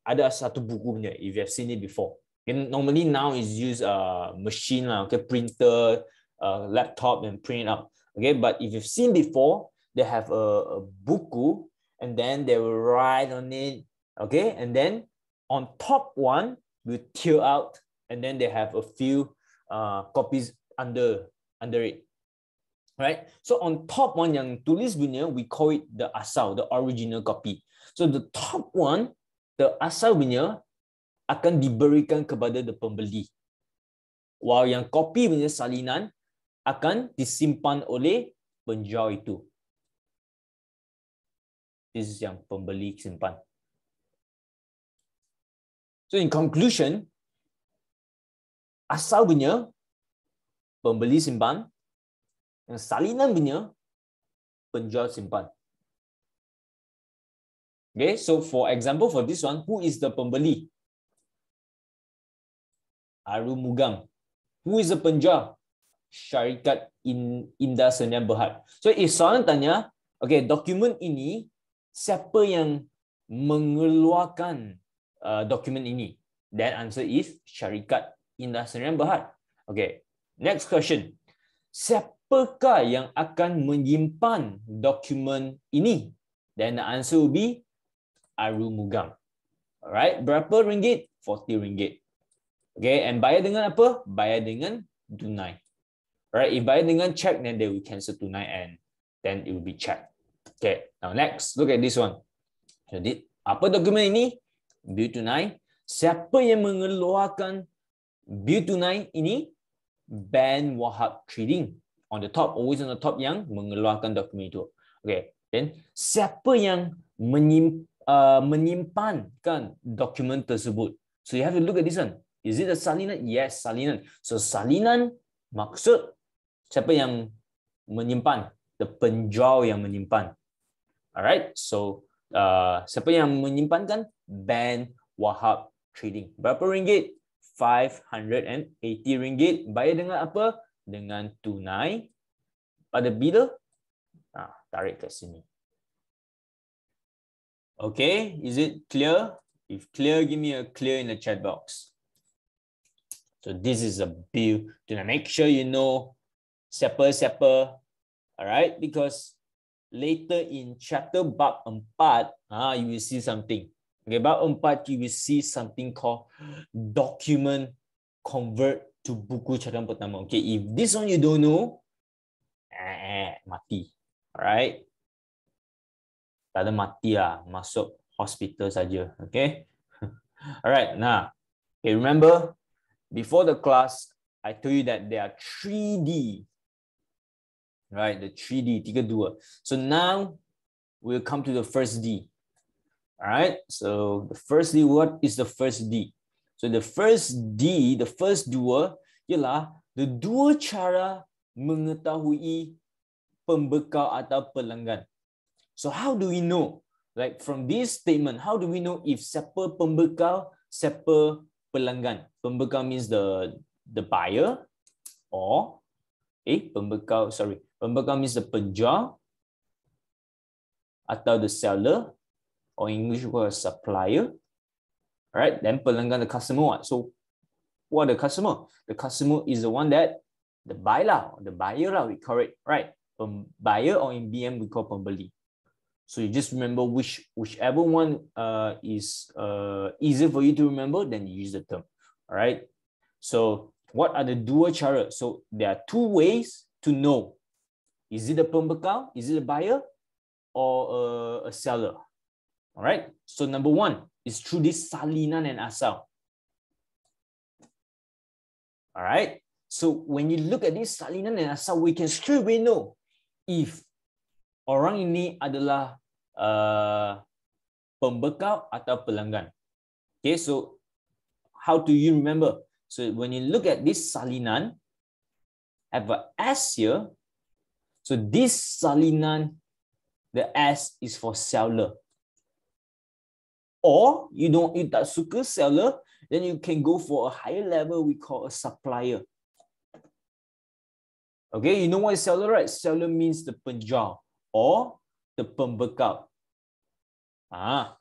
ada satu buku punya. If you have seen it before, okay, normally now is use uh, machine lah, okay, printer, uh, laptop and print out. Okay, but if you've seen before, they have a, a buku and then they will write on it. Okay, and then on top one will tear out. And then they have a few uh, copies under under it, right? So on top one yang tulis punya, we call it the asal, the original copy. So the top one, the asal punya akan diberikan kepada the pembeli, while yang copy punya salinan akan disimpan oleh penjual itu. This is yang pembeli simpan. So in conclusion, asal punya pembeli simpan, yang salinan punya penjual simpan. Okay, so for example for this one, who is the pembeli? Arumugam. Who is the penjual? Syarikat Indah Senyum Berhad. So if someone tanya, okay, dokumen ini siapa yang mengeluarkan uh, dokumen ini? That answer is Syarikat Indah Senyum Berhad. Okay, next question. Siapakah yang akan menyimpan dokumen ini? Then the answer will be Arumugam. Alright, berapa ringgit? forty ringgit. Okay, and bayar dengan apa? Bayar dengan tunai. Alright, if bayar dengan check, then they will cancel tunai and then it will be check. Okay, now next, look at this one. Jadi, apa dokumen ini? Bil tunai. Siapa yang mengeluarkan bil tunai ini? Ben Wahab Trading. On the top, always on the top yang mengeluarkan dokumen itu. Okay, then siapa yang menyimp, uh, menyimpankan dokumen tersebut? So you have to look at this one. Is it a salinan? Yes, salinan. So salinan maksud siapa yang menyimpan? The penjual yang menyimpan. Alright, so uh, siapa yang menyimpankan? Ben Wahab Trading. Berapa ringgit? five hundred eighty ringgit. Bayar dengan apa? Dengan tunai. Pada bila? Ah, tarik ke sini. Okay, is it clear? If clear, give me a clear in the chat box. So this is a bill. Make sure you know siapa siapa. Alright, because later in chapter bab empat, ah, you will see something. Okay, bab empat, you will see something called document convert to buku cadang pertama. Okay, if this one you don't know, eh, eh mati. Alright? Tak ada mati lah. Masuk hospital saja. Okay? Alright, nah. Okay, remember, before the class, I told you that there are three D. Right? The three D, tiga dua. So now, we'll come to the first D. All right, so the first D, what is the first D? So the first D, the first dua, ialah the dua cara mengetahui pembekal atau pelanggan. So how do we know? Like from this statement, how do we know if siapa pembekal, siapa pelanggan? Pembekal means the the buyer, or eh pembekal, sorry, pembekal means the penjual atau the seller. Or English word supplier. All right, then pelanggan, the customer. So what the customer? The customer is the one that the buyer, the buyer we call it, right? Buyer, or in B M we call pembeli. So you just remember which whichever one uh, is uh, easier for you to remember, then you use the term. All right. So what are the dua cara? So there are two ways to know Is it a pembekal? Is it a buyer or a, a seller? All right. So number one is through this salinan and asal. All right. So when you look at this salinan dan asal, we can straight away know if orang ini adalah uh, pembekal atau pelanggan. Okay, so how do you remember? So when you look at this salinan, have a S here. So this salinan, the S is for seller. Or you don't you tak suka seller, then you can go for a higher level we call a supplier. Okay, you know what is seller, right? Seller means the penjual or the pembekal. Ah,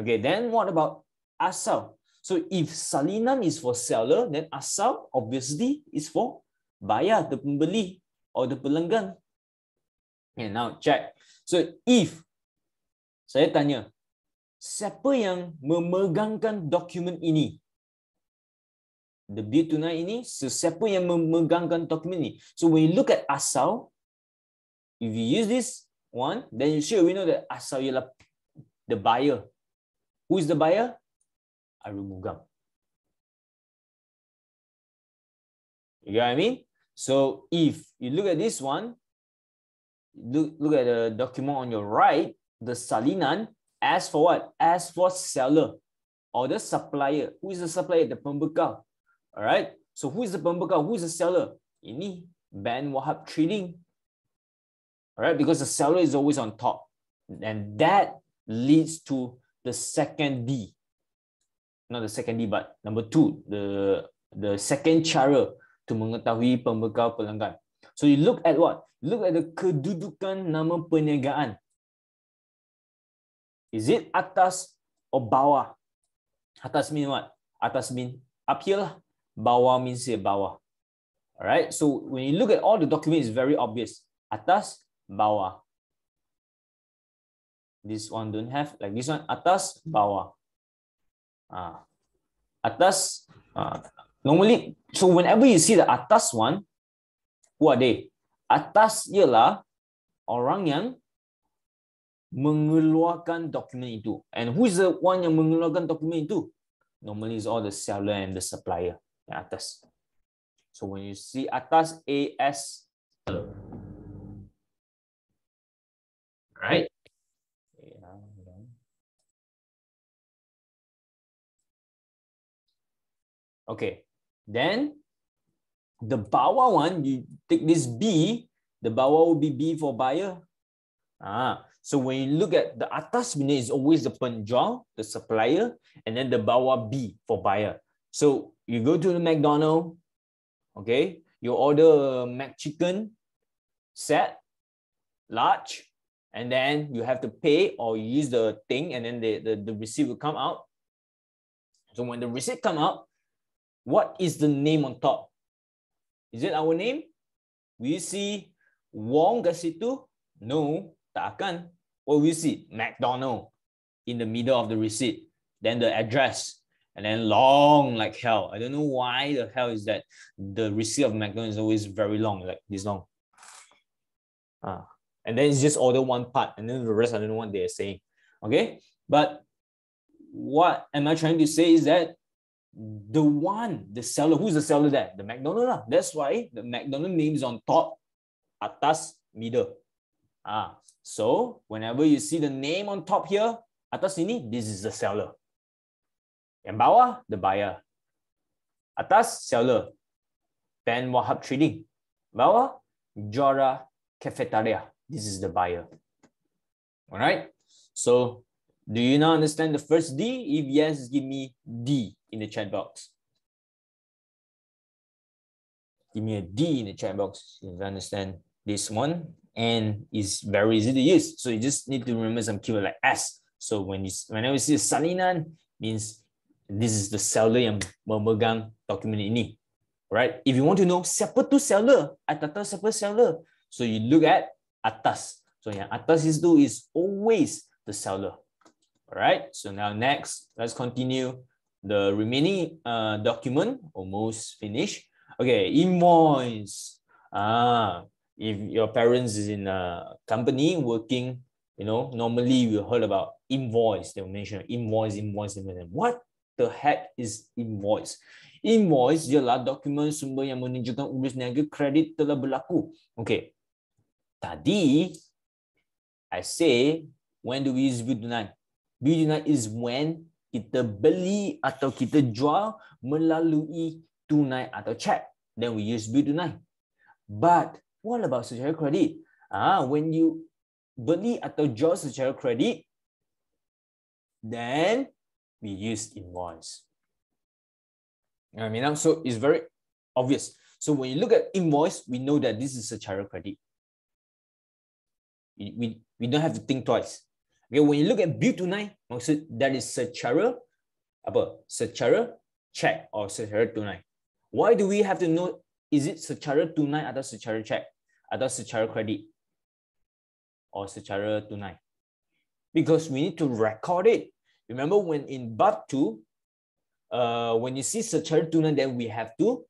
okay, then what about asal? So if salinan is for seller, then asal obviously is for buyer, the pembeli or the pelanggan. Okay, now check. So if, saya tanya, siapa yang memegangkan dokumen ini? The bill tunai ini, sesiapa yang memegangkan dokumen ini. So when you look at asal, if you use this one, then you sure we know that asal ialah the buyer. Who is the buyer? Arumugam. You get what I mean? So if you look at this one, look, look at the document on your right, the salinan, as for what? As for seller or the supplier. Who is the supplier? The pembekal. All right. So who is the pembekal? Who is the seller? Ini Ben Wahab Trading. All right, because the seller is always on top, and that leads to the second D. Not the second D, but number two, the the second cara to mengetahui pembekal pelanggan. So you look at what? Look at the kedudukan nama perniagaan. Is it atas or bawah? Atas mean what? Atas mean up here lah. Bawah means here, bawah. All right. So when you look at all the documents, it's very obvious. Atas, bawah. This one don't have like this one. Atas, bawah. Ah, atas. Ah. Normally, so whenever you see the atas one, who are they? Atas ialah orang yang mengeluarkan dokumen itu. And who is the one yang mengeluarkan dokumen itu? Normally, it's all the seller and the supplier. Atas. So when you see atas, A S, right? Okay. Then the bawah one, you take this B. The bawah will be B for buyer. Ah. So when you look at the atas, is always the penjual, the supplier, and then the bawah B for buyer. So you go to the McDonald's, okay? You order a McChicken set, large, and then you have to pay or you use the thing, and then the, the, the receipt will come out. So when the receipt come out, what is the name on top? Is it our name? Will you see Wong kat situ? No, tak akan. What will you see? McDonald in the middle of the receipt. Then the address. And then long like hell. I don't know why the hell is that the receipt of McDonald's is always very long, like this long. Ah. And then it's just order one part, and then the rest I don't know what they are saying. Okay? But what am I trying to say is that the one, the seller, who's the seller there? The McDonald's lah. That's why the McDonald's name is on top, atas, middle. Ah. So whenever you see the name on top here, atas ini, this is the seller. Yang bawah, the buyer. Atas, seller. Ben Wahab Trading. Bawah, Jora Cafeteria. This is the buyer. All right. So do you now understand the first D? If yes, give me D in the chat box. Give me a D in the chat box. You understand this one. And it's very easy to use. So you just need to remember some keyword like S. So when you, whenever you see a salinan, means this is the seller yang memegang dokumen ini, right? If you want to know siapa tu seller, I tak tahu siapa seller. So you look at atas. So yang atas is do is always the seller, alright? So now next, let's continue the remaining uh, document. Almost finished. Okay, invoice. Ah, If your parents is in a company working, you know, normally we heard about invoice. They will mention invoice, invoice, invoice. What the heck is invoice? Invoice ialah dokumen sumber yang menunjukkan urus niaga kredit telah berlaku. Okay. Tadi, I say, when do we use bill tunai? Bill tunai is when kita beli atau kita jual melalui tunai atau cek. Then we use bill tunai. But what about secara kredit? Ah, when you beli atau jual secara kredit, then we use invoice. I mean, so it's very obvious. So when you look at invoice, we know that this is secara kredit. We, we, we don't have to think twice. Okay, when you look at bill tunai, maksud that is secara apa? Secara check or secara tunai. Why do we have to know is it secara tunai atau secara check atau secara kredit or secara tunai? Because we need to record it. Remember when in Bab two, Uh, when you see secara tunai, then we have to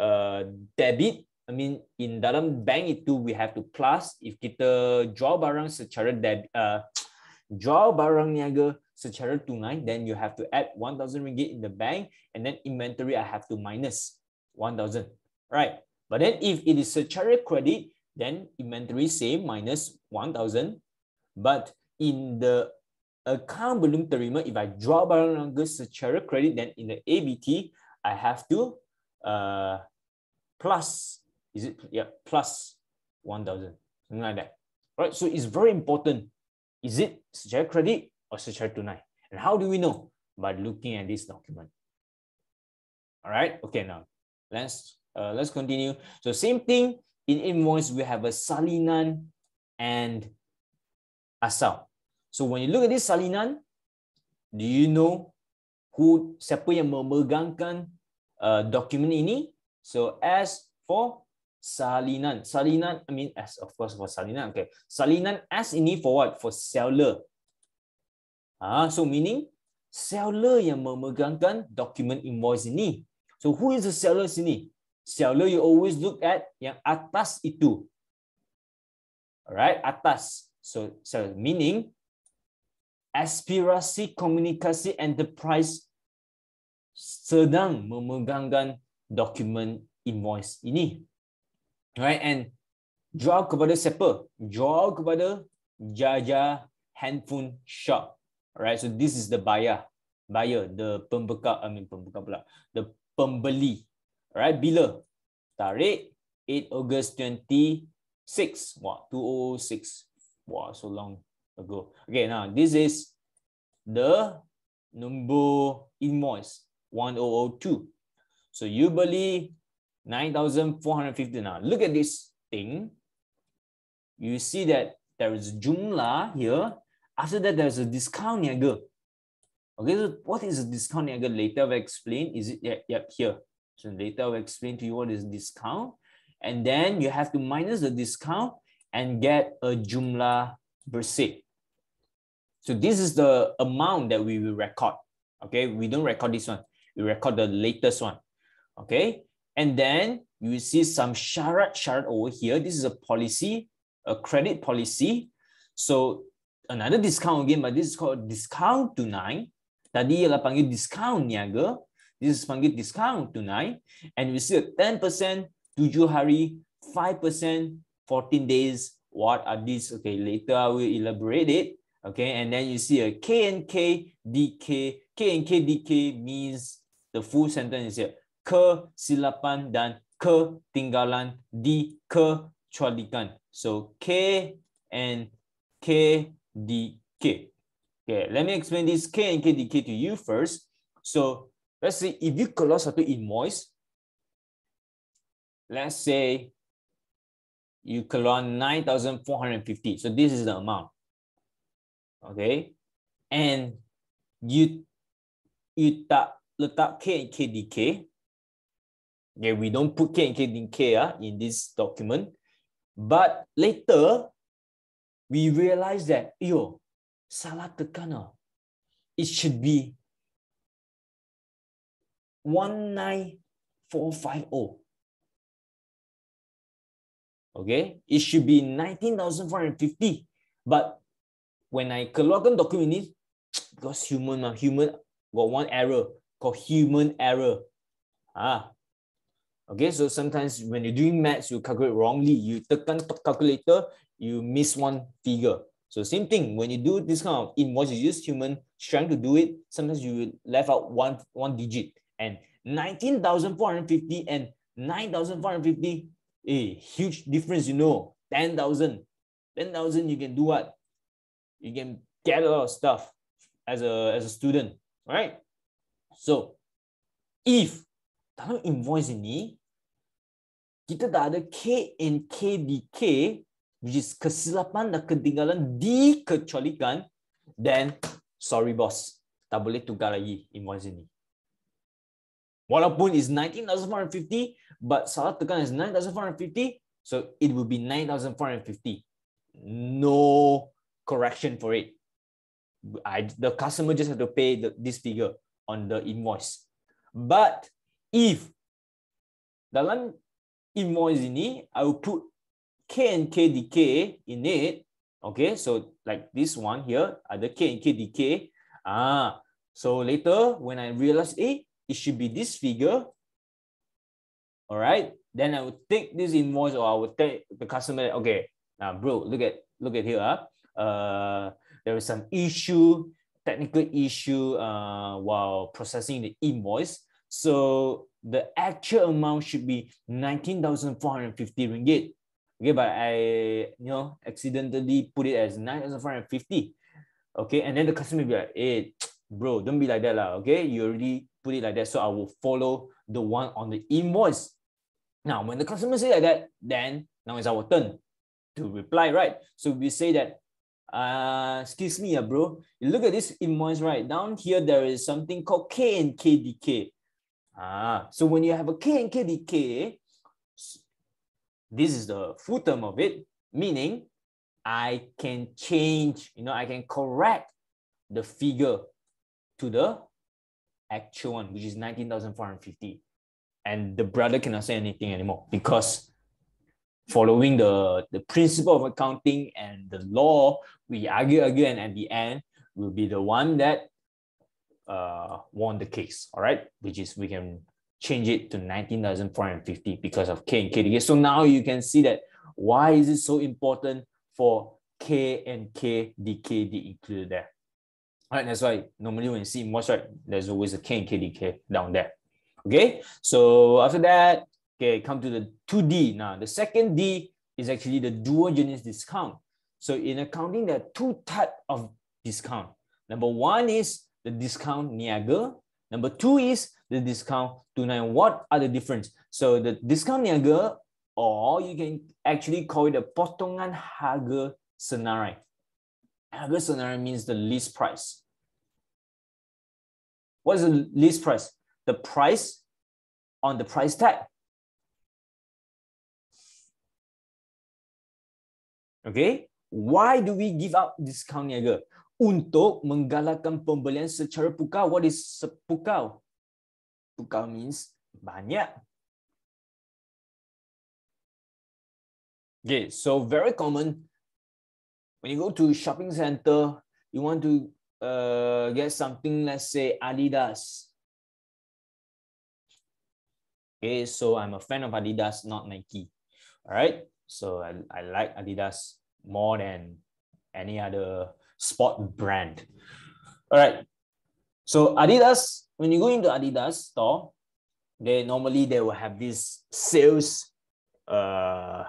uh, debit. I mean, in dalam bank itu we have to plus. If kita jual barang secara debit, uh, jual barang niaga secara tunai, then you have to add one thousand ringgit in the bank, and then inventory I have to minus one thousand, right? But then if it is secara credit, then inventory same minus one thousand, but in the account belum terima, if I draw barang niaga secara kredit, then in the A B T, I have to uh, plus, is it, yeah, plus one thousand, something like that. All right, so it's very important. Is it secara kredit or secara tunai? And how do we know? By looking at this document. All right, okay, now let's, uh, let's continue. So same thing, in invoice, we have a salinan and asal. So when you look at this salinan, do you know who siapa yang memegangkan uh, dokumen ini? So S for salinan. Salinan, I mean S of course for salinan. Okay. Salinan S ini for what? For seller. Ah, so meaning seller yang memegangkan dokumen invoice ini. So who is the seller sini? Seller you always look at yang atas itu. Alright, atas. So, so meaning Aspirasi Komunikasi Enterprise sedang memegangkan dokumen invoice ini. Alright, and jual kepada siapa? Jual kepada Jaja Handphone Shop. Alright, so this is the buyer. Buyer, the pembekal, I mean pembekal pula. The pembeli. Alright, bila? Tarik eighth August twenty-six. Wah, two thousand six. Wah, so long ago. Okay, now this is the number invoice one thousand two. So you believe nine thousand four hundred fifty. Now look at this thing. You see that there is jumlah here. After that, there's a discount niaga. Okay, so what is a discount niaga? Later I'll explain. Is it yep, yep here? So later I'll explain to you what is discount, and then you have to minus the discount and get a jumlah bersih. So this is the amount that we will record. Okay, we don't record this one. We record the latest one. Okay, and then you will see some syarat syarat over here. This is a policy, a credit policy. So another discount again, but this is called discount tunai. Tadi ialah panggil discount niaga. This is panggil discount tunai. And we see a ten percent, tujuh hari, five percent, fourteen days. What are these? Okay, later I will elaborate it. Okay, and then you see a K and K D K. K and K D K means the full sentence is here. Kesilapan dan ketinggalan dikecualikan. So K and K D K. Okay, let me explain this K and K D K to you first. So let's say if you keluar satu invoice, let's say you keluar nine thousand four hundred fifty. So this is the amount. Okay. And you, you tak letak K and K D K. Okay, we don't put K and K D K uh, in this document. But later, we realize that, yo, salah tekan. It should be one nine four five zero. Okay, it should be nineteen thousand four hundred fifty. But when I keluarkan document ini, because human mah, human got one error called human error. Ah, okay. So sometimes when you're doing maths, you calculate wrongly. You tekan calculator, you miss one figure. So same thing when you do this kind of invoice, you use human trying to do it. Sometimes you will left out one one digit, and nineteen thousand four hundred fifty and nine thousand four hundred fifty. A huge difference, you know. ten thousand. ten thousand, you can do what? You can get a lot of stuff as a, as a student, right? So, if dalam invoice ini, kita tak ada K and K D K, which is kesilapan dan ketinggalan dikecualikan, then, sorry boss, tak boleh tukar lagi invoice ini. Walaupun is nineteen thousand four hundred fifty, but salah tekan is nine thousand four hundred fifty, so it will be nine thousand four hundred fifty. No correction for it. I, the customer just have to pay the, this figure on the invoice. But if dalam invoice ini, I will put K and K D K in it. Okay, so like this one here, ada K and K D K. Ah, so later when I realize, eh, it should be this figure. All right. Then I would take this invoice, or I would take the customer. Okay, now bro, look at look at here. Huh? Uh, there is some issue, technical issue, uh, while processing the invoice. So the actual amount should be nineteen thousand four hundred fifty ringgit. Okay, but I you know accidentally put it as nine thousand four hundred fifty. Okay, and then the customer will be like, "Hey, bro, don't be like that, lah. Okay, you already." Put it like that, so I will follow the one on the invoice. Now, when the customer say like that, then now it's our turn to reply, right? So we say that, uh, excuse me, uh, bro. You look at this invoice right down here. There is something called K and K D K. Ah, so when you have a K and K D K, this is the full term of it, meaning I can change. You know, I can correct the figure to the actual one, which is nineteen thousand four hundred fifty, and the brother cannot say anything anymore, because following the the principle of accounting and the law, we argue again, and at the end will be the one that uh won the case. All right, which is we can change it to nineteen thousand four hundred fifty because of K and K D K. So now you can see that why is it so important for K and K D K be included there. Right, that's why normally when you see invoice, right, there's always a K and K D K down there. Okay, so after that, okay, come to the two D. Now, the second D is actually the duogeneous discount. So in accounting, there are two types of discount. Number one is the discount niaga. Number two is the discount tunai. What are the difference? So the discount niaga, or you can actually call it a potongan harga senarai. Harga senarai means the list price. What is the list price? The price on the price tag. Okay, why do we give up discount niaga? Untuk menggalakkan pembelian secara pukau. What is pukau? Pukau means banyak. Okay, so very common. When you go to shopping center, you want to uh, get something, let's say Adidas. Okay, so I'm a fan of Adidas, not Nike. All right, so I, I like Adidas more than any other sport brand. All right, so Adidas, when you go into Adidas store, they normally they will have this sales, uh,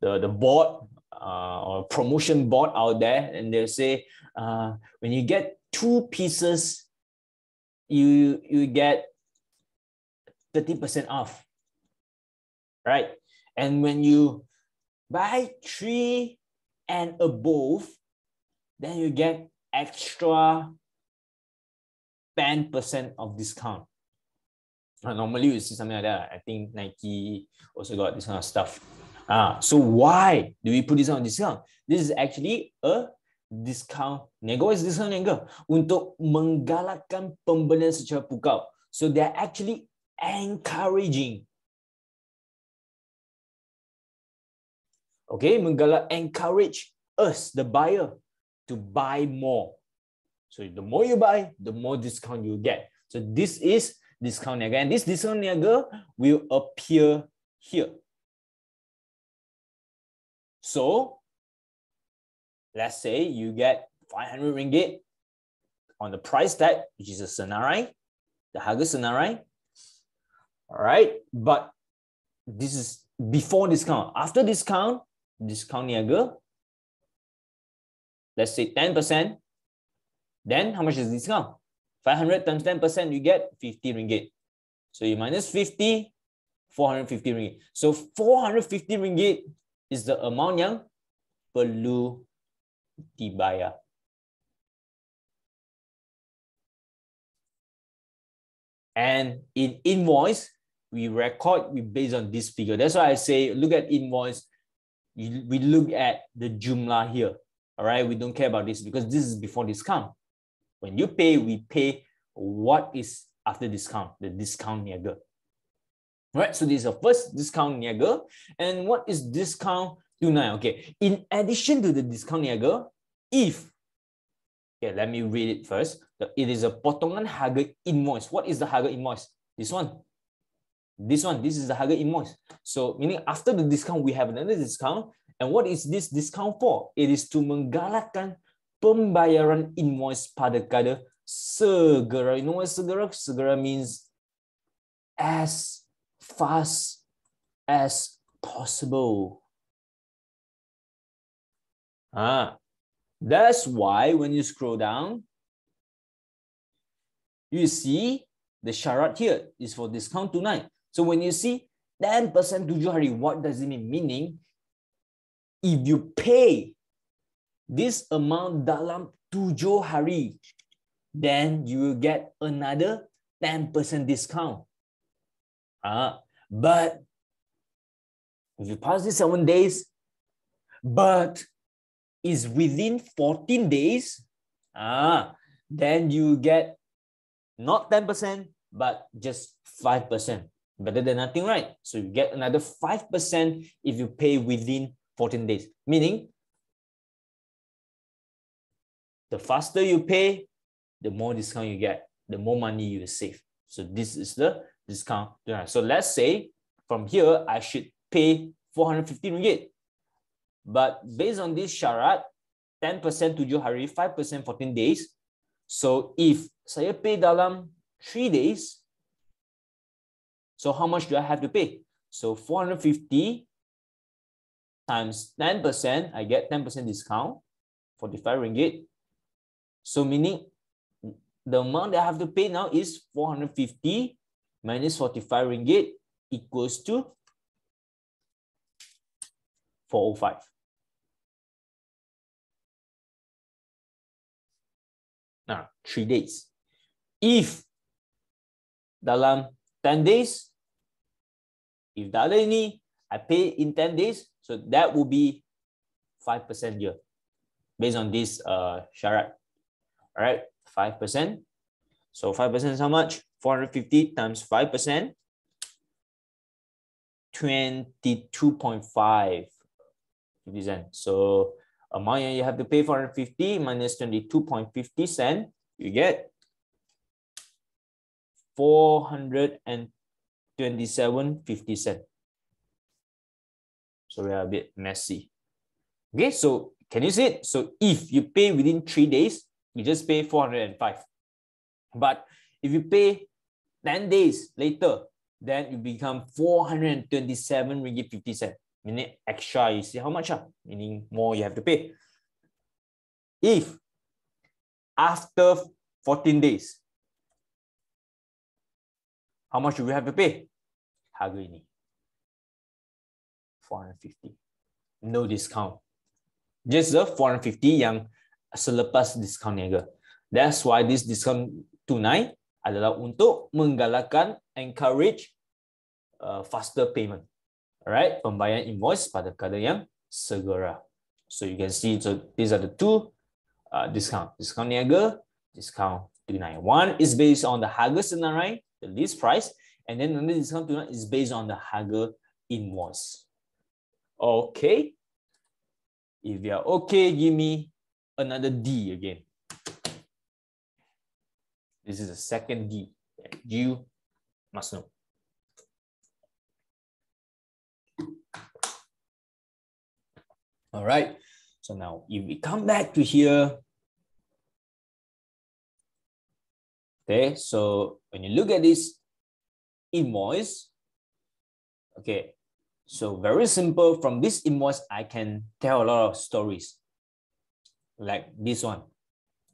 the, the board, Uh, or promotion board out there, and they'll say, uh, when you get two pieces, you you get thirty percent off, right? And when you buy three and above, then you get extra ten percent of discount. And normally you see something like that. I think Nike also got this kind of stuff. Ah, so why do we put this on discount? This is actually a discount nego. What is discount nego? Untuk menggalakkan pembelian secara pukau. So they're actually encouraging Okay, menggalak encourage us, the buyer, to buy more. So the more you buy, the more discount you get. So this is discount niaga, and this discount niaga will appear here. So let's say you get five hundred ringgit on the price tag, which is a senarai, the harga senarai. All right, but this is before discount. After discount, discount niaga, let's say ten percent. Then how much is discount? five hundred times ten percent, you get fifty ringgit. So you minus fifty, four hundred fifty ringgit. So four hundred fifty ringgit is the amount yang perlu dibayar. And in invoice, we record, we based on this figure. That's why I say, look at invoice. We look at the jumlah here. All right, we don't care about this because this is before discount. When you pay, we pay what is after discount, the discount niaga. All right, so this is the first discount niaga. And what is discount tunai? Okay, in addition to the discount niaga, if, okay, let me read it first. It is a potongan harga invoice. What is the harga invoice? This one. This one, this is the harga invoice. So meaning after the discount, we have another discount. And what is this discount for? It is to menggalakkan pembayaran invoice pada kada segera. You know what segera? Segera means as fast as possible. Ah, that's why when you scroll down, you see the syarat here is for discount tonight. So when you see ten percent tujuh hari, what does it mean? Meaning, if you pay this amount dalam tujuh hari, then you will get another ten percent discount. Uh, but if you pass this seven days, but is within fourteen days, uh, then you get not ten percent, but just five percent. Better than nothing, right? So you get another five percent if you pay within fourteen days, meaning the faster you pay, the more discount you get, the more money you save. So this is the discount. So let's say from here, I should pay four hundred fifty ringgit. But based on this syarat, ten percent tujuh hari, five percent fourteen days. So if saya pay dalam three days, so how much do I have to pay? So four hundred fifty times ten percent, I get ten percent discount, forty-five ringgit. So meaning the amount that I have to pay now is four hundred fifty minus forty-five ringgit equals to four oh five. Now, three days. If dalam ten days, if dalam ini, I pay in ten days, so that will be five percent here, based on this uh, syarat. All right, five percent. So five percent is how much? four hundred fifty times five percent, twenty-two point five. So amount you have to pay four hundred fifty minus twenty-two point fifty cents, you get four hundred twenty-seven fifty cents. So we are a bit messy. Okay, so can you see it? So if you pay within three days, you just pay four hundred five. But if you pay ten days later, then you become four hundred twenty-seven ringgit fifty cents. Meaning extra, you see how much? Huh? Meaning more you have to pay. If after fourteen days, how much do we have to pay? Harga ini. four hundred fifty. No discount. Just the four hundred fifty yang selepas discount niaga. That's why this discount tunai adalah untuk menggalakkan encourage uh, faster payment. Alright, pembayaran invoice pada kada yang segera. So you can see, so these are the two uh, discount. Discount niaga, discount tunai. One is based on the harga senarai, the list price, and then another discount tunai is based on the harga invoice. Okay, If they are okay, give me another D again. This is the second D that you must know. All right. So now if we come back to here, okay, so when you look at this invoice, okay, so very simple. From this invoice, I can tell a lot of stories, like this one,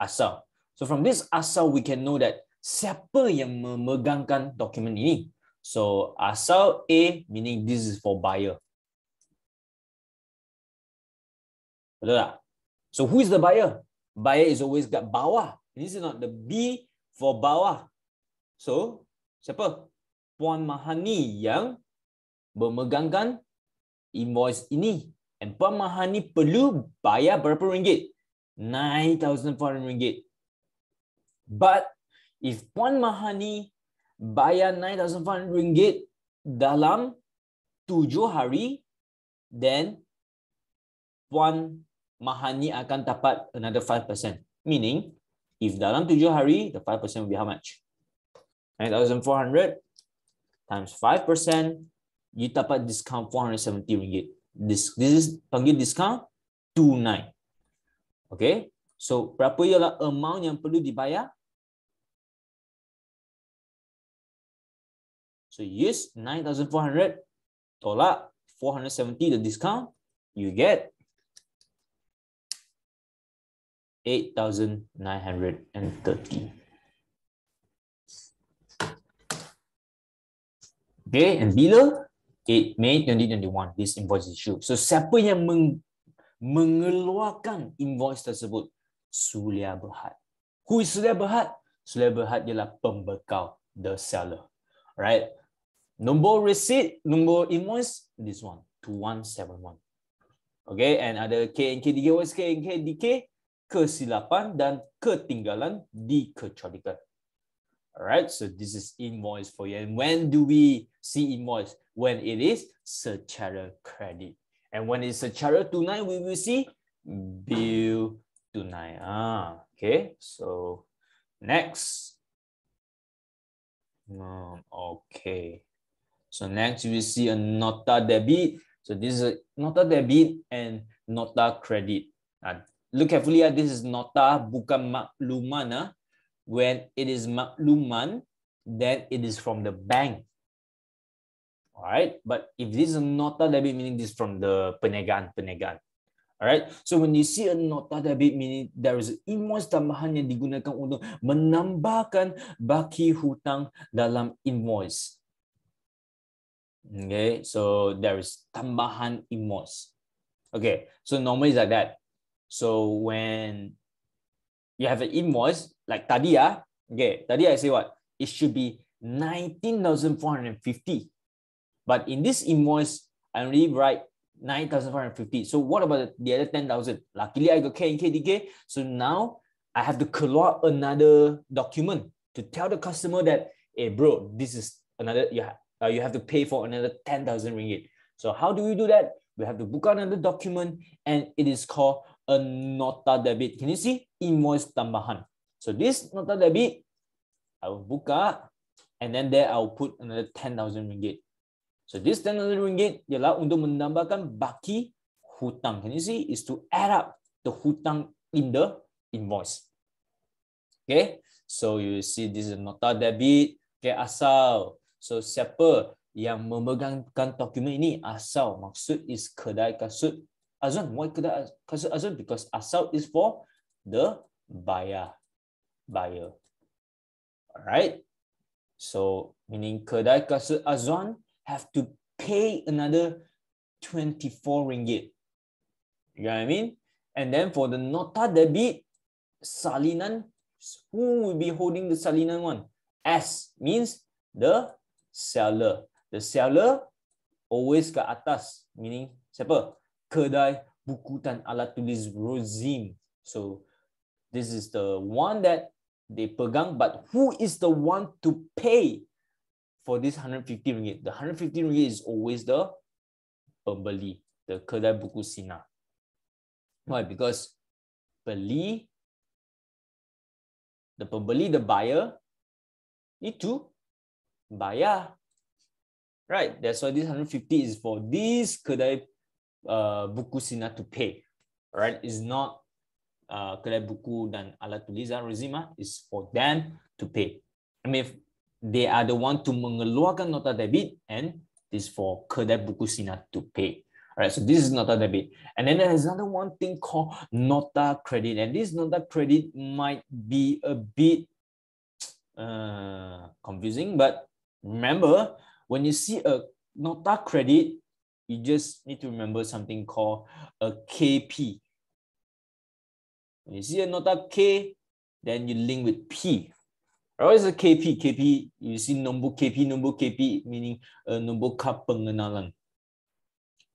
asal. So from this asal, we can know that siapa yang memegangkan dokumen ini. So asal A meaning this is for buyer. Betul tak? So who is the buyer? Buyer is always kat bawah. This is not the B. For bawah. So, siapa? Puan Mahani yang memegangkan invoice ini. And Puan Mahani perlu bayar berapa ringgit? nine thousand four hundred ringgit. But, if Puan Mahani bayar nine thousand four hundred ringgit dalam tujuh hari, then Puan Mahani akan dapat another five percent. Meaning, if dalam tujuh hari, the five percent will be how much? nine thousand four hundred times five percent, you dapat discount four hundred seventy ringgit. This, this is panggil discount two nine. Okay, so berapa ialah amount yang perlu dibayar? So use nine thousand four hundred, tolak four hundred seventy, the discount, you get eight thousand nine hundred thirty. Okay, and bila? eighth May twenty twenty-one, this invoice is issued. So, siapa yang meng mengeluarkan invoice tersebut? Sulia Berhad. Who is Sulia Berhad? Sulia Berhad ialah pembekal, the seller. Alright. Nombor receipt, nombor invoice, this one, two one seven one. Okay, and ada K N K D K, what's K N K D K? Kesilapan dan ketinggalan dikecualikan. Alright, so this is invoice for you. And when do we see invoice? When it is secara credit. And when it is secara tunai, we will see bill tunai. Ah, okay, so next. Um, okay, so next we see a nota debit. So this is a nota debit and nota credit. Uh, Look carefully at this is nota, bukan makluman. When it is makluman, then it is from the bank. Alright, but if this is a nota debit, meaning this is from the peniagaan, peniagaan. Alright, so when you see a nota debit, meaning there is an invoice tambahan yang digunakan untuk menambahkan baki hutang dalam invoice. Okay, so there is tambahan invoice. Okay, so normally it's like that. So when you have an invoice, like tadi ah, okay, tadi I say what? It should be nineteen thousand four hundred fifty. But in this invoice, I only write nine thousand four hundred fifty. So what about the other ten thousand? Luckily, I got K and K D K. So now I have to keluar another document to tell the customer that, hey bro, this is another, you, ha uh, you have to pay for another ten thousand ringgit. So how do we do that? We have to book another document and it is called a nota debit. Can you see? Invoice tambahan. So this nota debit, I will book up and then there I will put another ten thousand ringgit. So this ten thousand ringgit ialah untuk menambahkan baki hutang. Can you see? Is to add up the hutang in the invoice. Okay. So you see this is a nota debit. Okay, asal. So siapa yang memegangkan dokumen ini? Asal. Maksud is Kedai Kasut Azwan. Why Kedai Kasut Azwan? Because asal is for the buyer. Buyer. Alright. So, meaning Kedai Kasut Azwan have to pay another twenty-four ringgit. You know what I mean? And then for the nota debit, salinan, who will be holding the salinan one? S means the seller. The seller always ke atas. Meaning, siapa? Kedai Buku dan Alat Tulis Rozin. So this is the one that they pegang, but who is the one to pay for this one hundred fifty ringgit? The one hundred fifty ringgit is always the pembeli, the Kedai Buku Sina. Why? Because pembeli, the pembeli, the buyer need to bayar. Right? That's why this one hundred fifty is for this Kedai uh, Buku Sina to pay. Right? It's not uh, Kedai Buku dan Alat Tulis Rozin. It's for them to pay. I mean, if they are the one to mengeluarkan nota debit, and this for Kedai Buku Sina to pay. Right, so this is nota debit. And then there's another one thing called nota credit. And this nota credit might be a bit uh, confusing. But remember, when you see a nota credit, you just need to remember something called a K P. When you see a nota K, then you link with P. What is a K P? K P, you see nombor K P, nombor K P, meaning uh, nombor kad pengenalan.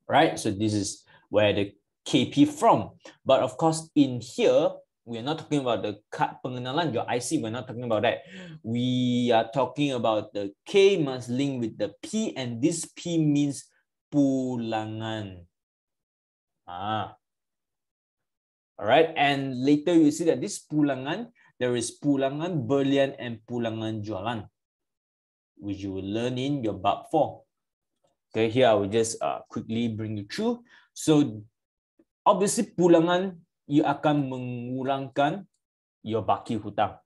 Right, so this is where the K P from. But of course, in here, we're not talking about the card pengenalan, your I C, we're not talking about that. We are talking about the K must link with the P, and this P means pulangan. Ah. All right, and later you see that this pulangan, there is pulangan berlian and pulangan jualan, which you will learn in your Bab four. Okay, here I will just uh, quickly bring you through. So, obviously, pulangan, you akan mengurangkan your baki hutang.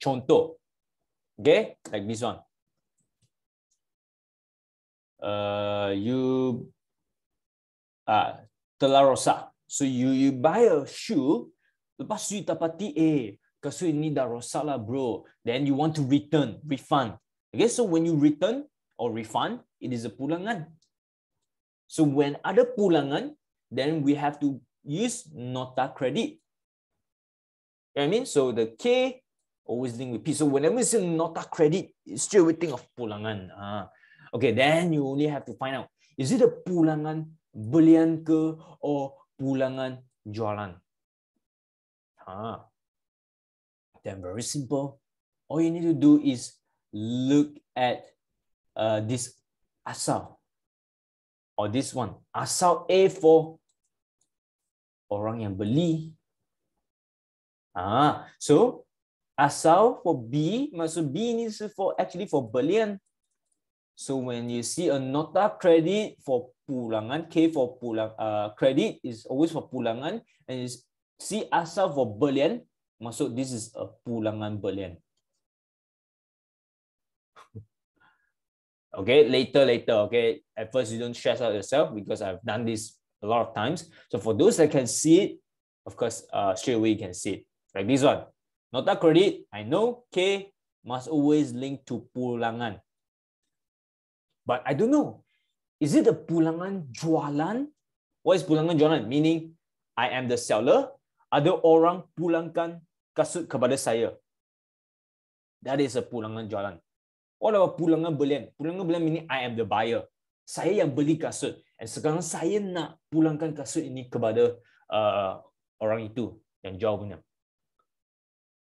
Contoh, okay, like this one. Uh, you uh, telah rosak. So, you, you buy a shoe, lepas tu you dapati, eh, kasu ini dah rosak lah, bro. Then you want to return, refund. Okay, so when you return or refund, it is a pulangan. So when ada pulangan, then we have to use nota credit. You know what I mean? So the K always linked with P. So whenever you say nota credit, you still we think of pulangan. Ah. Okay, then you only have to find out, is it a pulangan belian ke or pulangan jualan? Ah. Then very simple. All you need to do is look at uh, this asal, or this one, asal A for orang yang beli. Ah, so asal for B, maksud B ini for actually for belian. So when you see a nota credit for pulangan, K for pulang, uh, credit is always for pulangan, and you see asal for belian, maksud this is a pulangan belian. Okay, later, later, okay? At first, you don't stress out yourself because I've done this a lot of times. So for those that can see it, of course, uh, straight away you can see it. Like this one. Nota credit, I know, K must always link to pulangan. But I don't know. Is it a pulangan jualan? What is pulangan jualan? Meaning, I am the seller. Ada orang pulangkan kasut kepada saya. That is a pulangan jualan. All about pulangan belian. Pulangan belian meaning I am the buyer. Saya yang beli kasut. And sekarang saya nak pulangkan kasut ini kepada uh, orang itu yang jual punya.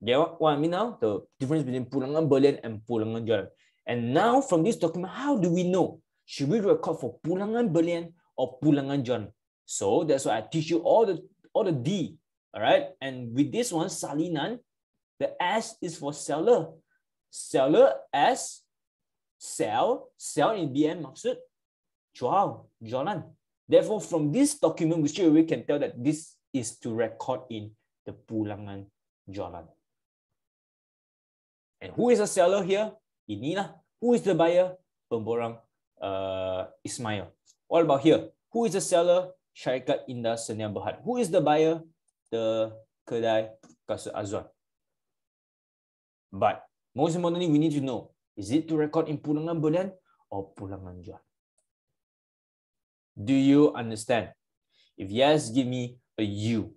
Get what I mean now? The difference between pulangan belian and pulangan jualan. And now from this document, how do we know? Should we record for pulangan belian or pulangan jualan? So that's why I teach you all the all the D. Alright? And with this one, salinan, the S is for seller. Seller S, sell, sell in B M maksud jual, jualan. Therefore, from this document, we straight away can tell that this is to record in the pulangan jualan. And who is a seller here? Inilah. Who is the buyer? Pemborang uh, Ismail. What about here? Who is the seller? Syarikat Indah Senyum Berhad. Who is the buyer? The Kedai Kasut Azwan. But most importantly, we need to know, is it to record in pulangan belian or pulangan jualan? Do you understand? If yes, give me a U.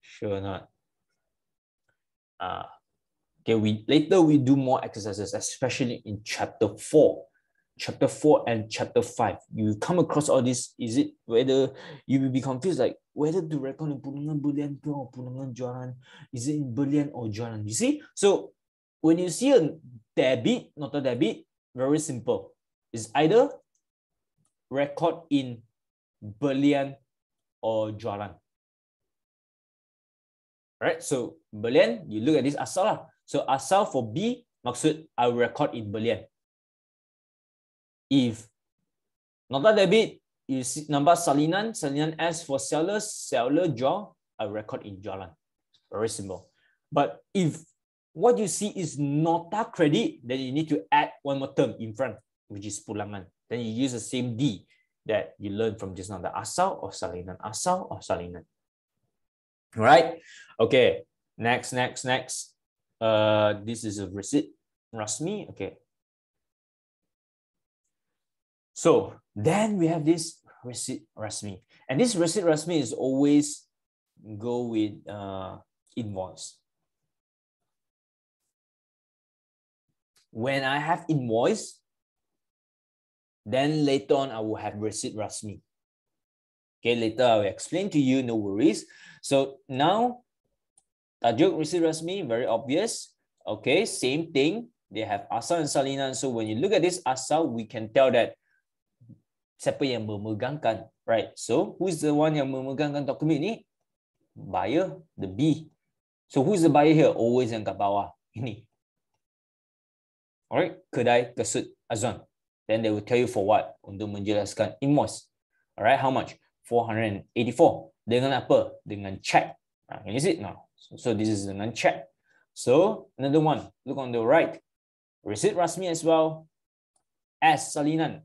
Sure or not? Uh, okay, we, later we do more exercises, especially in chapter four. Chapter four and chapter five. You come across all this. Is it whether you will be confused, like whether to record in pulangan belian or pulangan jualan? Is it in belian or jualan? You see? So when you see a debit, not a debit, very simple. It's either record in Belian or Jualan. Right? So Belian, you look at this asal lah. So asal for B, maksud I will record in Belian. If not a debit, you see number salinan, salinan S for seller, seller jaw, I will record in Jualan. Very simple. But if what you see is nota credit, then you need to add one more term in front, which is pulangan. Then you use the same D that you learned from just now, the asal or salinan, asal or salinan. All right. Okay. Next, next, next. Uh, this is a receipt, rasmi. Okay. So then we have this receipt rasmi, and this receipt rasmi is always go with uh, invoice. When I have invoice, then later on I will have receipt rasmi. Okay, later I will explain to you, no worries. So now, tajuk receipt rasmi, very obvious. Okay, same thing. They have asal and salinan. So when you look at this asal, we can tell that siapa yang memegangkan, right? So who's the one yang memegangkan dokumen ini? Buyer, the B. So who's the buyer here? Always yang kat bawah ini. Alright, Kedai Kasut Azwan. Then they will tell you for what? Untuk menjelaskan invoice. Alright, how much? four hundred eighty-four. Dengan apa? Dengan check. Nah, can you see it now? So, so this is an uncheck. So another one. Look on the right. Receipt rasmi as well. S salinan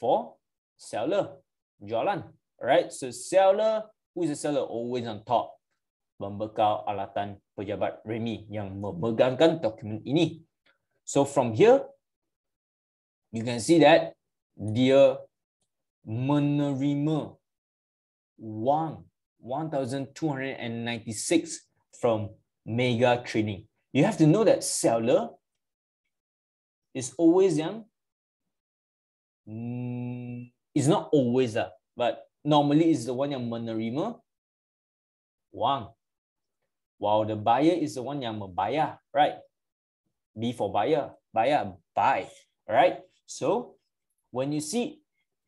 for seller. Jualan. Alright, so seller. Who is the seller? Always on top. Pembekal Alatan Pejabat Remy yang memegangkan dokumen ini. So from here, you can see that dia menerima one thousand two hundred ninety-six from Mega Training. You have to know that seller is always yang, it's not always that, but normally is the one yang menerima wang, while the buyer is the one yang membayar, right? B for buyer, buyer, buy. All right. So when you see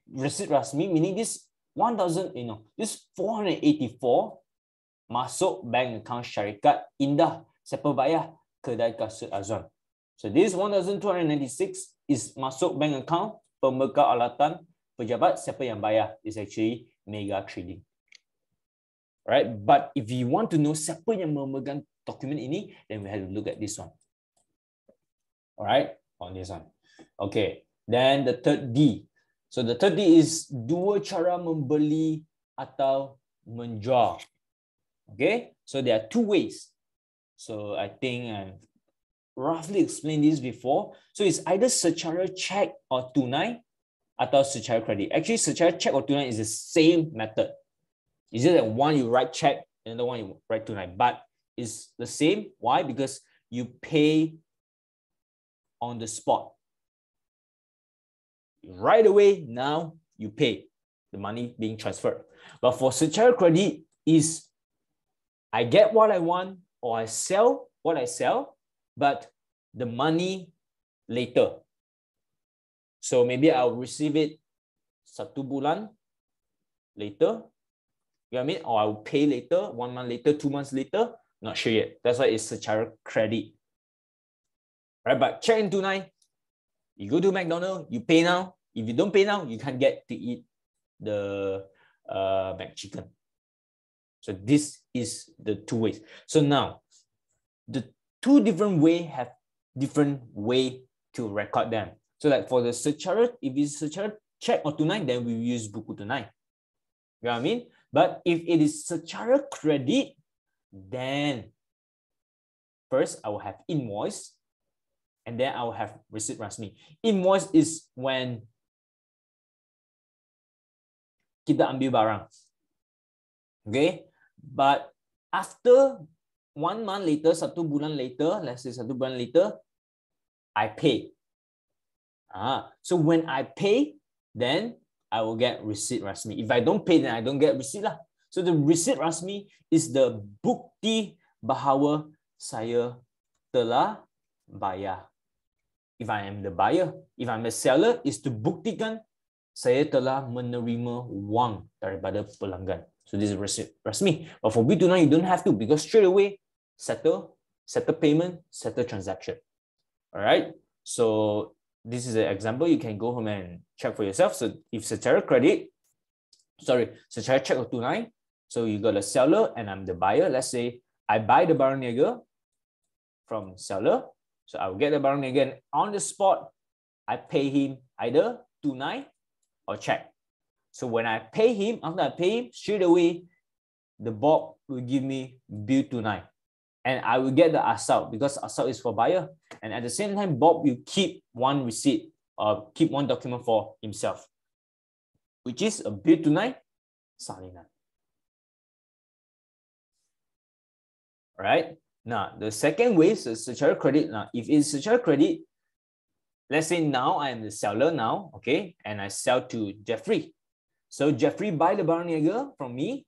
receipt rasmi, meaning this one thousand, you know, this four hundred eighty-four masuk bank account Syarikat Indah. Siapa bayar? Kedai Kasut Azwan. So this one thousand two hundred ninety-six is masuk bank account pembekal alatan pejabat. Siapa yang bayar? Is actually Mega Trading. All right. But if you want to know siapa yang memegang dokumen ini, then we have to look at this one. All right, on this one. Okay, then the third D. So the third D is dua cara membeli atau menjual. Okay, so there are two ways. So I think I've roughly explained this before. So it's either secara check or tunai atau secara credit. Actually, secara check or tunai is the same method. It's just that one you write check and the one you write tunai. But it's the same. Why? Because you pay on the spot. Right away, now you pay the money being transferred. But for secara credit is I get what I want or I sell what I sell, but the money later. So maybe I'll receive it satu bulan later. You know what I mean? Or I'll pay later, one month later, two months later. Not sure yet. That's why it's secara credit. Right, but check in tunai, you go to McDonald's, you pay now. If you don't pay now, you can't get to eat the uh, McChicken. So this is the two ways. So now, the two different ways have different way to record them. So like for the secara, if it's secara check or tunai, then we use buku tunai. You know what I mean? But if it is secara credit, then first I will have invoice. And then I will have receipt rasmi. Invoice is when kita ambil barang. Okay? But after one month later, satu bulan later, let's say satu bulan later, I pay. Ah, so when I pay, then I will get receipt rasmi. If I don't pay, then I don't get receipt lah. So the receipt rasmi is the bukti bahawa saya telah buyer. If I am the buyer, if I'm a seller, is to buktikan saya telah menerima wang daripada pelanggan. So this is rasmi. But for B two nine, you don't have to, because straight away, settle, settle payment, settle transaction. All right. So this is an example. You can go home and check for yourself. So if Secara Credit, sorry, Secara Check of two nine, so you got a seller and I'm the buyer. Let's say I buy the barang niaga from seller. So I'll get the barang niaga and on the spot, I pay him either two nine or check. So when I pay him, after I pay him, straight away, the Bob will give me bill two nine. And I will get the asal because asal is for buyer. And at the same time, Bob will keep one receipt or keep one document for himself, which is a bill two nine, salinan. All right. Now, the second way is Secara Credit. Now, if it's Secara Credit, let's say now I am the seller now, okay, and I sell to Jeffrey. So Jeffrey buy the barang niaga from me,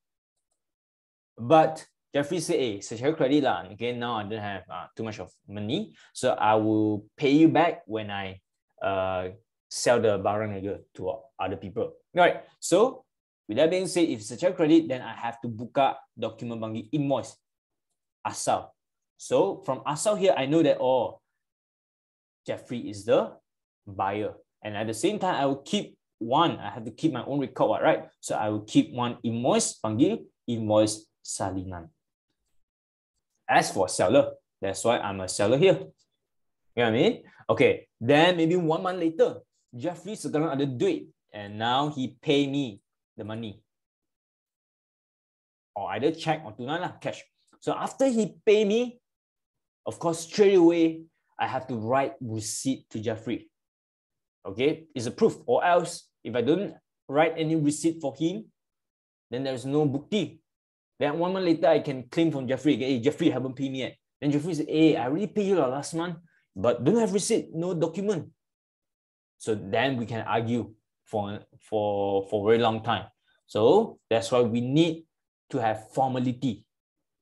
but Jeffrey say, hey, Secara Credit lah, okay, now I don't have uh, too much of money, so I will pay you back when I uh, sell the barang niaga to other people. All right, so with that being said, if Secara Credit, then I have to buka document bangi invoice, asal. So from asal here, I know that, oh, Jeffrey is the buyer. And at the same time, I will keep one. I have to keep my own record, right? So I will keep one invoice, panggil invoice salinan. As for seller, that's why I'm a seller here. You know what I mean? Okay, then maybe one month later, Jeffrey sekarang ada duit. And now he pay me the money. Or either check or tunai lah, cash. So after he pay me, of course, straight away, I have to write receipt to Jeffrey. Okay, it's a proof. Or else, if I don't write any receipt for him, then there's no bukti. Then one month later, I can claim from Jeffrey. Hey, Jeffrey, haven't paid me yet. Then Jeffrey says, hey, I already paid you last month, but don't have receipt, no document. So then we can argue for, for, for a very long time. So that's why we need to have formality.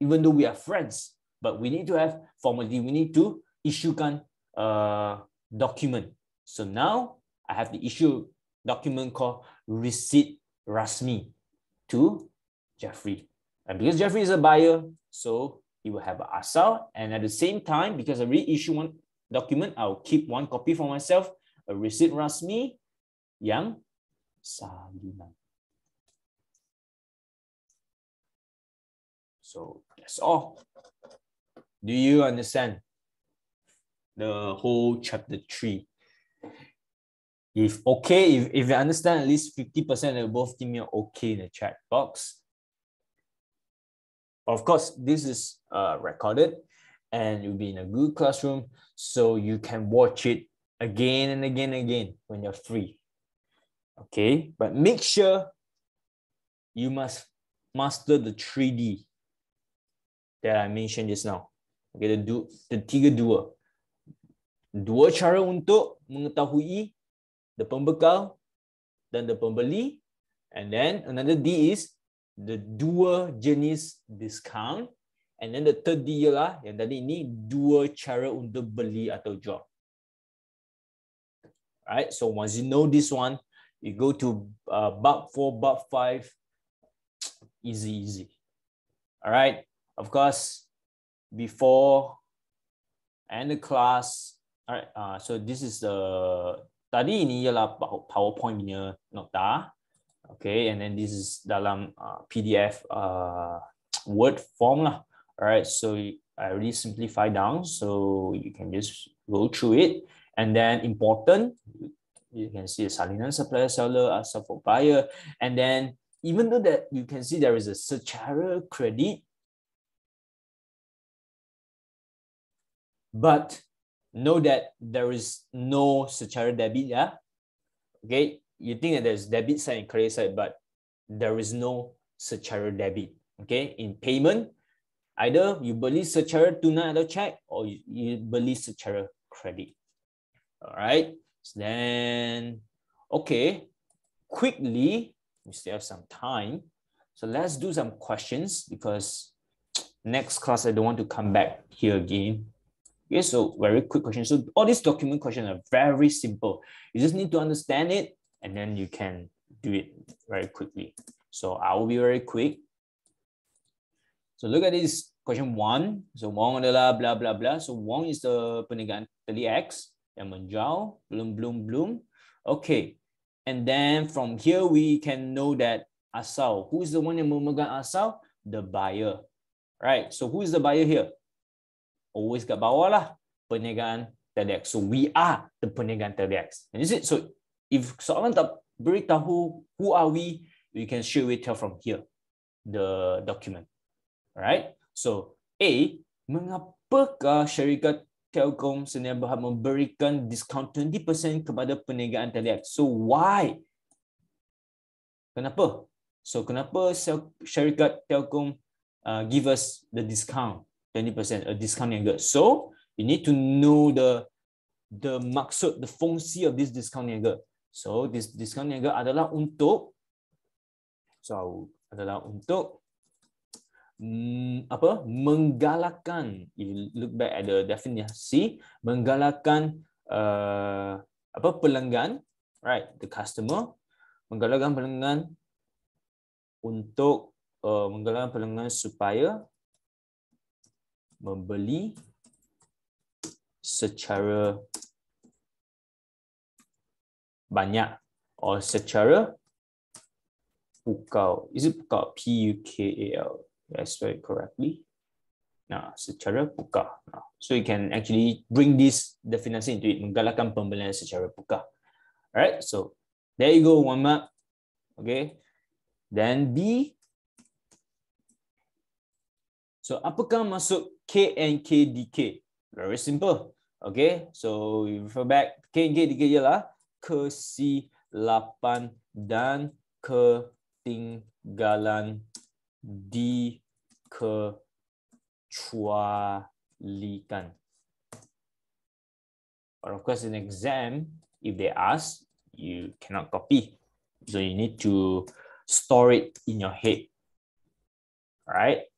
Even though we are friends, but we need to have formality. We need to issuekan uh, document. So now I have to issue document called receipt rasmi to Jeffrey. And because Jeffrey is a buyer, so he will have an asal. And at the same time, because I reissue one document, I'll keep one copy for myself, a receipt rasmi yang salinan. So that's all. Do you understand the whole chapter three? If okay, if, if you understand at least fifty percent of both team, you're okay in the chat box. Of course, this is uh, recorded and you'll be in a good classroom, so you can watch it again and again and again when you're free. Okay, but make sure you must master the three D that I mentioned just now. Okay, the, du, the tiga dua. Dua cara untuk mengetahui the pembekal dan the pembeli. And then another D is the dua jenis discount. And then the third D ialah yang tadi ini, dua cara untuk beli atau jual. Alright, so once you know this one, you go to uh, Bab four, Bab five, easy, easy. Alright, of course, before and the class. All right. Uh, so this is the tadi ini ialah PowerPoint punya nota. Okay, and then this is dalam uh, P D F uh, Word form lah. All right. So I already simplify down, so you can just go through it. And then important, you can see the salinan supplier seller, asal for buyer, and then even though that you can see there is a Secara Credit. But know that there is no secara debit, yeah? Okay, you think that there's debit side and credit side, but there is no secara debit. Okay, in payment, either you beli secara tunai atau check, or you, you beli secara credit. All right, so then, okay, quickly, we still have some time. So let's do some questions because next class, I don't want to come back here again. Okay, so very quick question. So all these document questions are very simple. You just need to understand it and then you can do it very quickly. So I will be very quick. So look at this question one. So Wong adalah blah, blah, blah. So Wong is the peniagaan T D A Q yang menjauh, belum, belum, belum. Okay. And then from here, we can know that Asal. Who is the one yang memegang Asal? The buyer. Right. So who is the buyer here? Always kat bawah lah, peniagaan T D A Q. So we are the peniagaan T D A Q. And is it? So if soalan tak beritahu who are we, we can straight away tell from here, the document. Alright. So A, mengapakah syarikat Telkom Sdn Bhd memberikan diskaun twenty percent kepada peniagaan T D A Q? So why? Kenapa? So kenapa syarikat Telkom uh, give us the discount? twenty percent, a discount yang good. So you need to know the the maksud, the fungsi of this discount yang good. So this discount yang good adalah untuk so adalah untuk mm, apa? Menggalakkan. If you look back at the definition, menggalakkan uh, apa pelanggan, right? The customer menggalakkan pelanggan untuk uh, menggalakkan pelanggan supaya membeli secara banyak or secara pukau. Is it pukau? P U K A L. Did I spell it correctly? Nah, secara pukau. Nah. So you can actually bring this definisi into it. Menggalakkan pembelian secara pukau. Alright, so there you go, warm up. Okay. Then B. So apakah masuk K and K D K? Very simple. Okay, so you refer back K and K D K ialah kesilapan dan ketinggalan dikecualikan. Or of course, in exam, if they ask, you cannot copy. So you need to store it in your head. All right.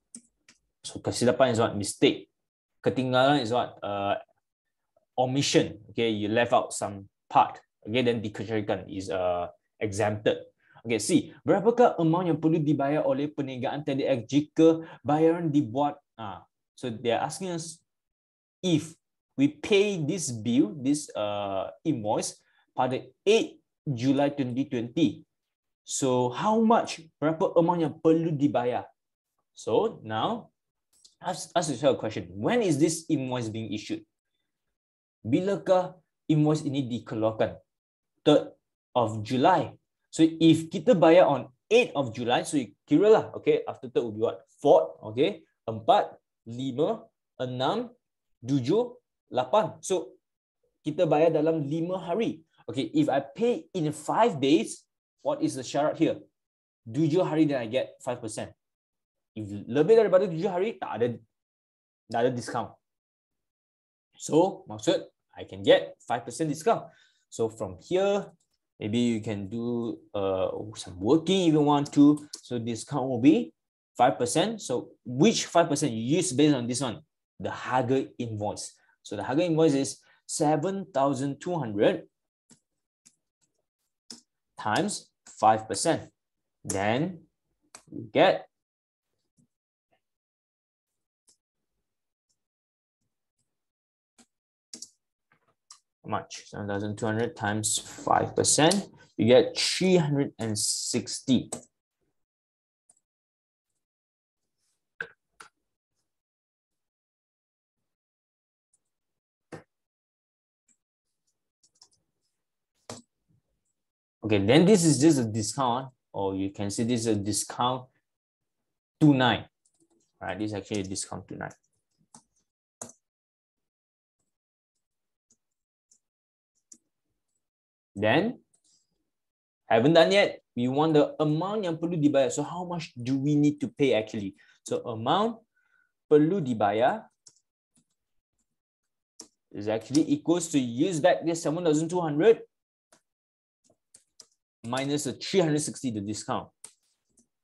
So kesilapan is what? Mistake. Ketinggalan is what? Uh, omission. Okay, you left out some part. Okay, then dikecualikan is uh, exempted. Okay, see, berapakah amount yang perlu dibayar oleh peniagaan T D A Q jika bayaran dibuat? Ah, so they're asking us if we pay this bill, this uh, invoice pada eighth July twenty twenty. So how much? Berapa amount yang perlu dibayar? So now, Ask, ask yourself a question. When is this invoice being issued? Bilakah invoice ini dikeluarkan? third of July. So if kita bayar on eighth of July, so you kira lah, okay, after third will be what? fourth, okay, empat, lima, enam, tujuh, lapan. So kita bayar dalam lima hari. Okay, if I pay in five days, what is the syarat here? tujuh hari then I get five percent. If lebih daripada tujuh hari, tak ada, tak ada discount. So, maksud, I can get five percent discount. So, from here, maybe you can do uh, some working if you want to. So, discount will be five percent. So, which five percent you use based on this one? The harga invoice. So, the harga invoice is seven thousand two hundred times five percent. Then, you get much seven thousand two hundred times five percent, you get three hundred sixty. Okay, then this is just a discount, or you can see this is a discount two nine. All right, this is actually a discount two nine. Then, haven't done yet. We want the amount yang perlu dibayar. So how much do we need to pay actually? So amount perlu dibayar is actually equals to use back this seven thousand two hundred minus the three hundred sixty, the discount.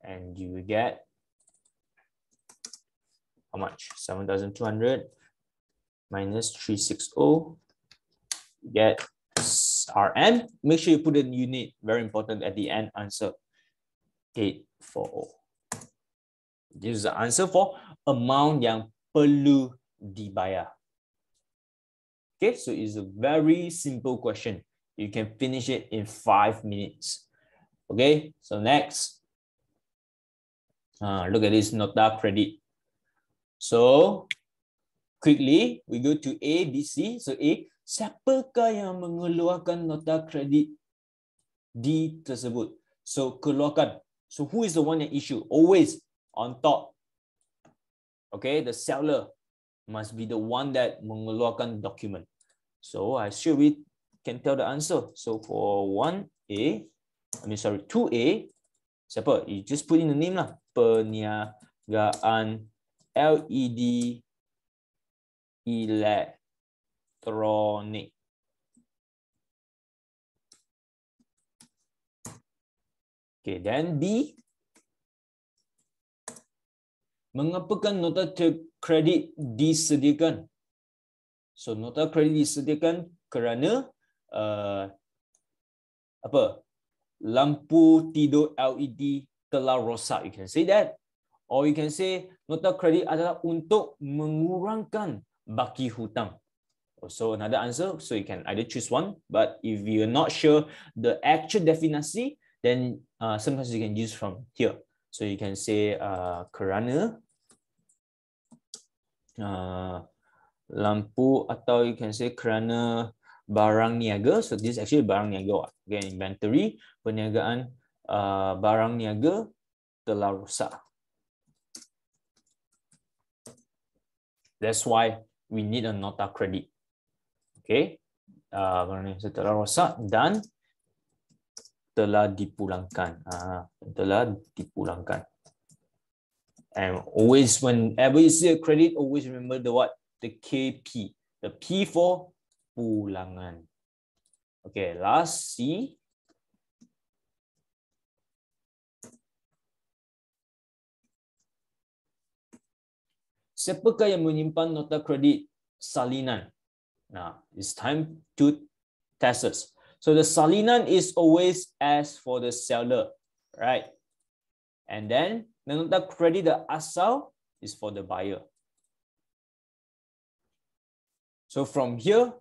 And you will get how much? seven thousand two hundred minus three hundred sixty, get R M. Make sure you put in unit, very important at the end, answer eight forty. This is the answer for amount yang perlu dibayar. Okay, so it's a very simple question. You can finish it in five minutes. Okay, so next. Uh, look at this nota credit. So, quickly, we go to A, B, C. So A, siapakah yang mengeluarkan nota kredit D tersebut? So, keluarkan. So, who is the one that issue? Always on top. Okay, the seller must be the one that mengeluarkan document. So, I sure we can tell the answer. So, for one A, I mean, sorry, two A, siapa? You just put in the name lah. Peniagaan L E D Elektronik. Okay, then B. Mengapakan nota kredit disediakan? So, nota kredit disediakan kerana uh, apa? Lampu tidur L E D telah rosak. You can say that. Or you can say nota kredit adalah untuk mengurangkan baki hutang. So, another answer. So, you can either choose one. But if you're not sure the actual definition, then uh, sometimes you can use from here. So, you can say uh, kerana Uh, lampu, atau you can say kerana barang niaga. So this is actually barang niaga. Again, inventory, perniagaan uh, barang niaga telah rosak. That's why we need a nota credit. Okay, uh, barang niaga telah rosak dan telah dipulangkan. Uh, telah dipulangkan. And always, whenever you see a credit, always remember the what? The K P. The P for pulangan. Okay, last C. Siapakah yang menyimpan nota kredit salinan? Now, it's time to test us. So the salinan is always as for the seller, right? And then the nota kredit, the asal, is for the buyer. So from here,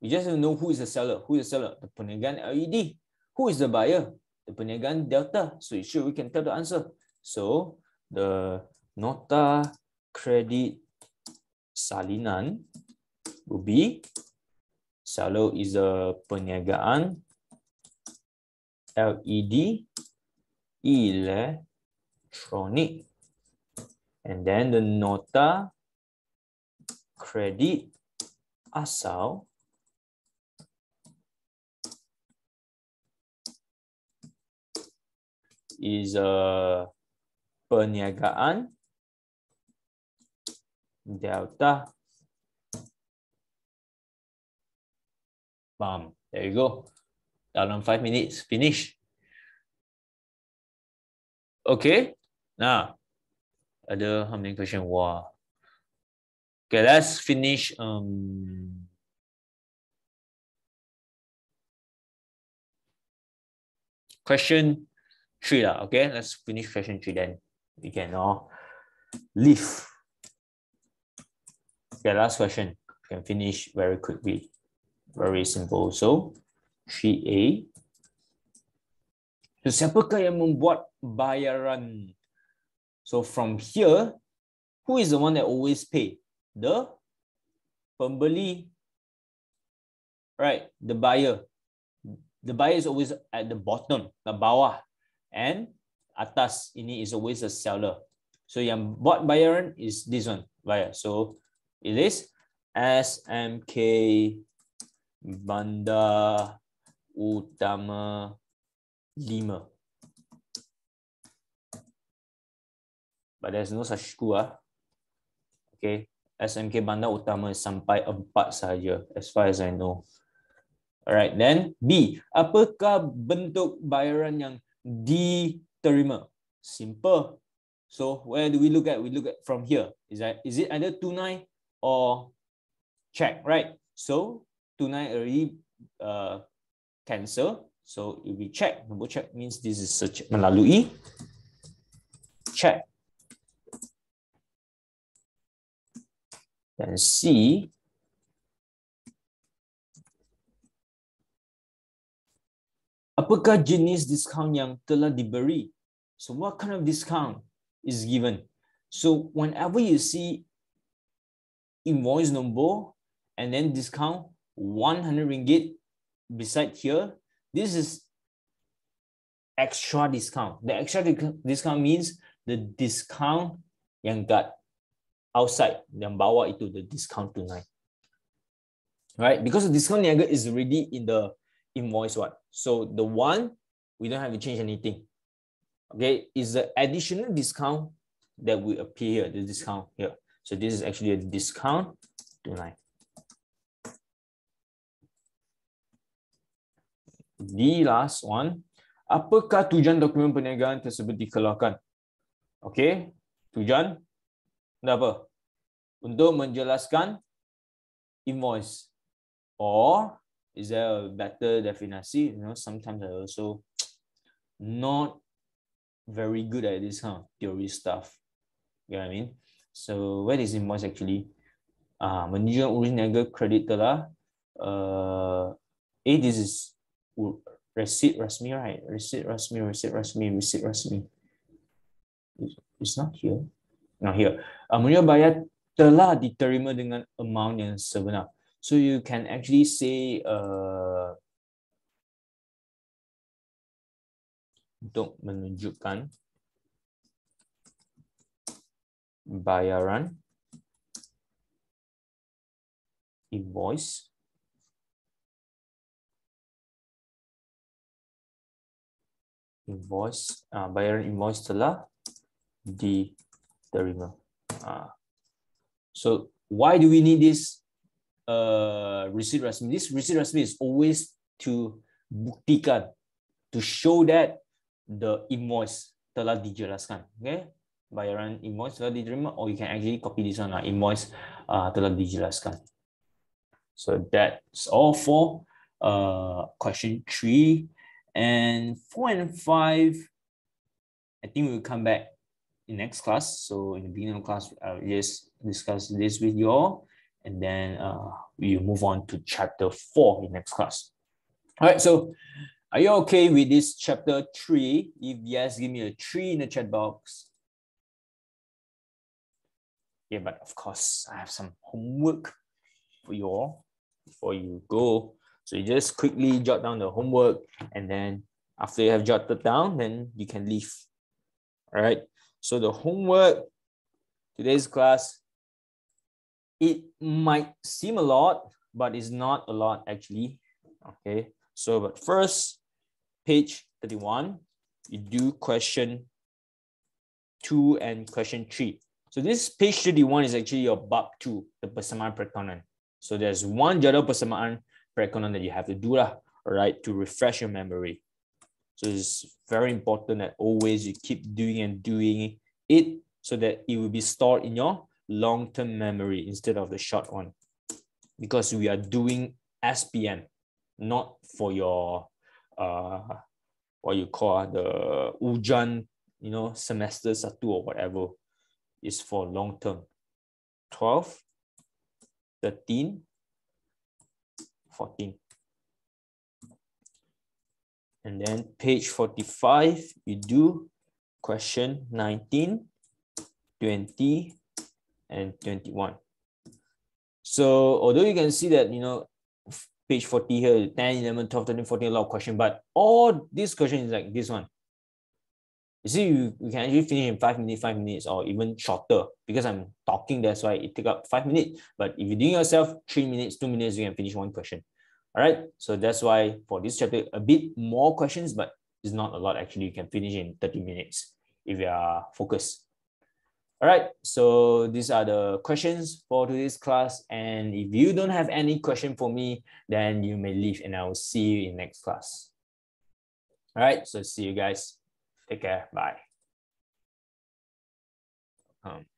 you just have to know who is the seller. Who is the seller? The Peniagaan L E D. Who is the buyer? The Peniagaan Delta. So you sure we can tell the answer. So the nota kredit salinan will be seller is a Peniagaan L E D Ele. Electronic, and then the nota kredit asal is a Peniagaan Delta Bam. There you go. Down in five minutes, finish. Okay. Now, ada how many questions? Wow. Okay, let's finish. Um, question three. Lah, okay, let's finish question three. Then we can all leave. Okay, last question. We can finish very quickly, very simple. So, three A. So, siapakah yang membuat bayaran? So from here, who is the one that always pay? The pembeli, right? The buyer. The buyer is always at the bottom, the bawah, and atas ini is always the seller. So yang bought bayaran is this one, buyer. So it is S M K Bandar Utama Lima. But there's no such school. Ah. Okay, S M K Bandar Utama sampai empat saja, as far as I know. Alright, then B. Apakah bentuk bayaran yang diterima? Simple. So where do we look at? We look at from here. Is that is it either tunai or check, right? So tunai already uh, cancel. So if we check, nombor check means this is search melalui. Check. And see. Apakah jenis diskaun yang telah diberi? So what kind of discount is given? So whenever you see invoice number and then discount one hundred ringgit beside here, this is extra discount. The extra discount means the discount yang got outside, yang bawa itu, the discount tunai. Right? Because the discount yang got is already in the invoice one. So the one, we don't have to change anything. Okay, is the additional discount that will appear here, the discount here. So this is actually a discount tunai. The last one, apakah tujuan dokumen perniagaan tersebut dikeluarkan? Okay, tujuan untuk apa? Untuk menjelaskan invoice, or is there a better definition? You know, sometimes I also not very good at this kind of theory stuff. You know what I mean? So where is invoice actually? Ah, menunjukkan urus niaga kredit telah. Uh, eh, this is receipt rasmi, right? Receipt rasmi, receipt rasmi, receipt rasmi. It's not here. Not here. Uh, menunjukkan bayar telah diterima dengan amount yang sebenar. So you can actually say uh, untuk menunjukkan bayaran invoice invoice uh, bayaran invoice telah diterima. Uh, so why do we need this uh, receipt rasmi? This receipt rasmi is always to buktikan, to show that the invoice telah dijelaskan. Okay, bayaran invoice telah diterima, or you can actually copy this one, uh, invoice uh, telah dijelaskan. So that's all for uh, question three. And four and five, I think we'll come back in next class. So in the beginning of class, I'll just discuss this with you all, and then uh, we'll move on to chapter four in next class. All right, so are you okay with this chapter three? If yes, give me a three in the chat box. Yeah, but of course, I have some homework for you all before you go. So you just quickly jot down the homework, and then after you have jotted down, then you can leave. All right. So the homework, today's class, it might seem a lot, but it's not a lot actually. Okay. So but first, page thirty-one, you do question two and question three. So this page thirty-one is actually your bab two, the persamaan perekonomian. So there's one jadwal persamaan perekonomian that you have to do lah, right, to refresh your memory. So it's very important that always you keep doing and doing it so that it will be stored in your long-term memory instead of the short one, because we are doing S P M, not for your uh what you call the ujian, you know, semester satu or whatever. It's for long term. twelve, thirteen, fourteen. And then page forty-five, you do question nineteen, twenty, and twenty-one. So although you can see that, you know, page forty here, ten, eleven, twelve, thirteen, fourteen, a lot of questions, but all this question is like this one. You see, you, you can actually finish in five minutes, five minutes, or even shorter, because I'm talking, that's why it takes up five minutes. But if you're doing yourself, three minutes, two minutes, you can finish one question. All right. So that's why for this chapter, a bit more questions, but it's not a lot. Actually, you can finish in thirty minutes if you are focused. All right. So these are the questions for today's class. And if you don't have any question for me, then you may leave, and I will see you in next class. All right. So see you guys. Take care. Bye. Um.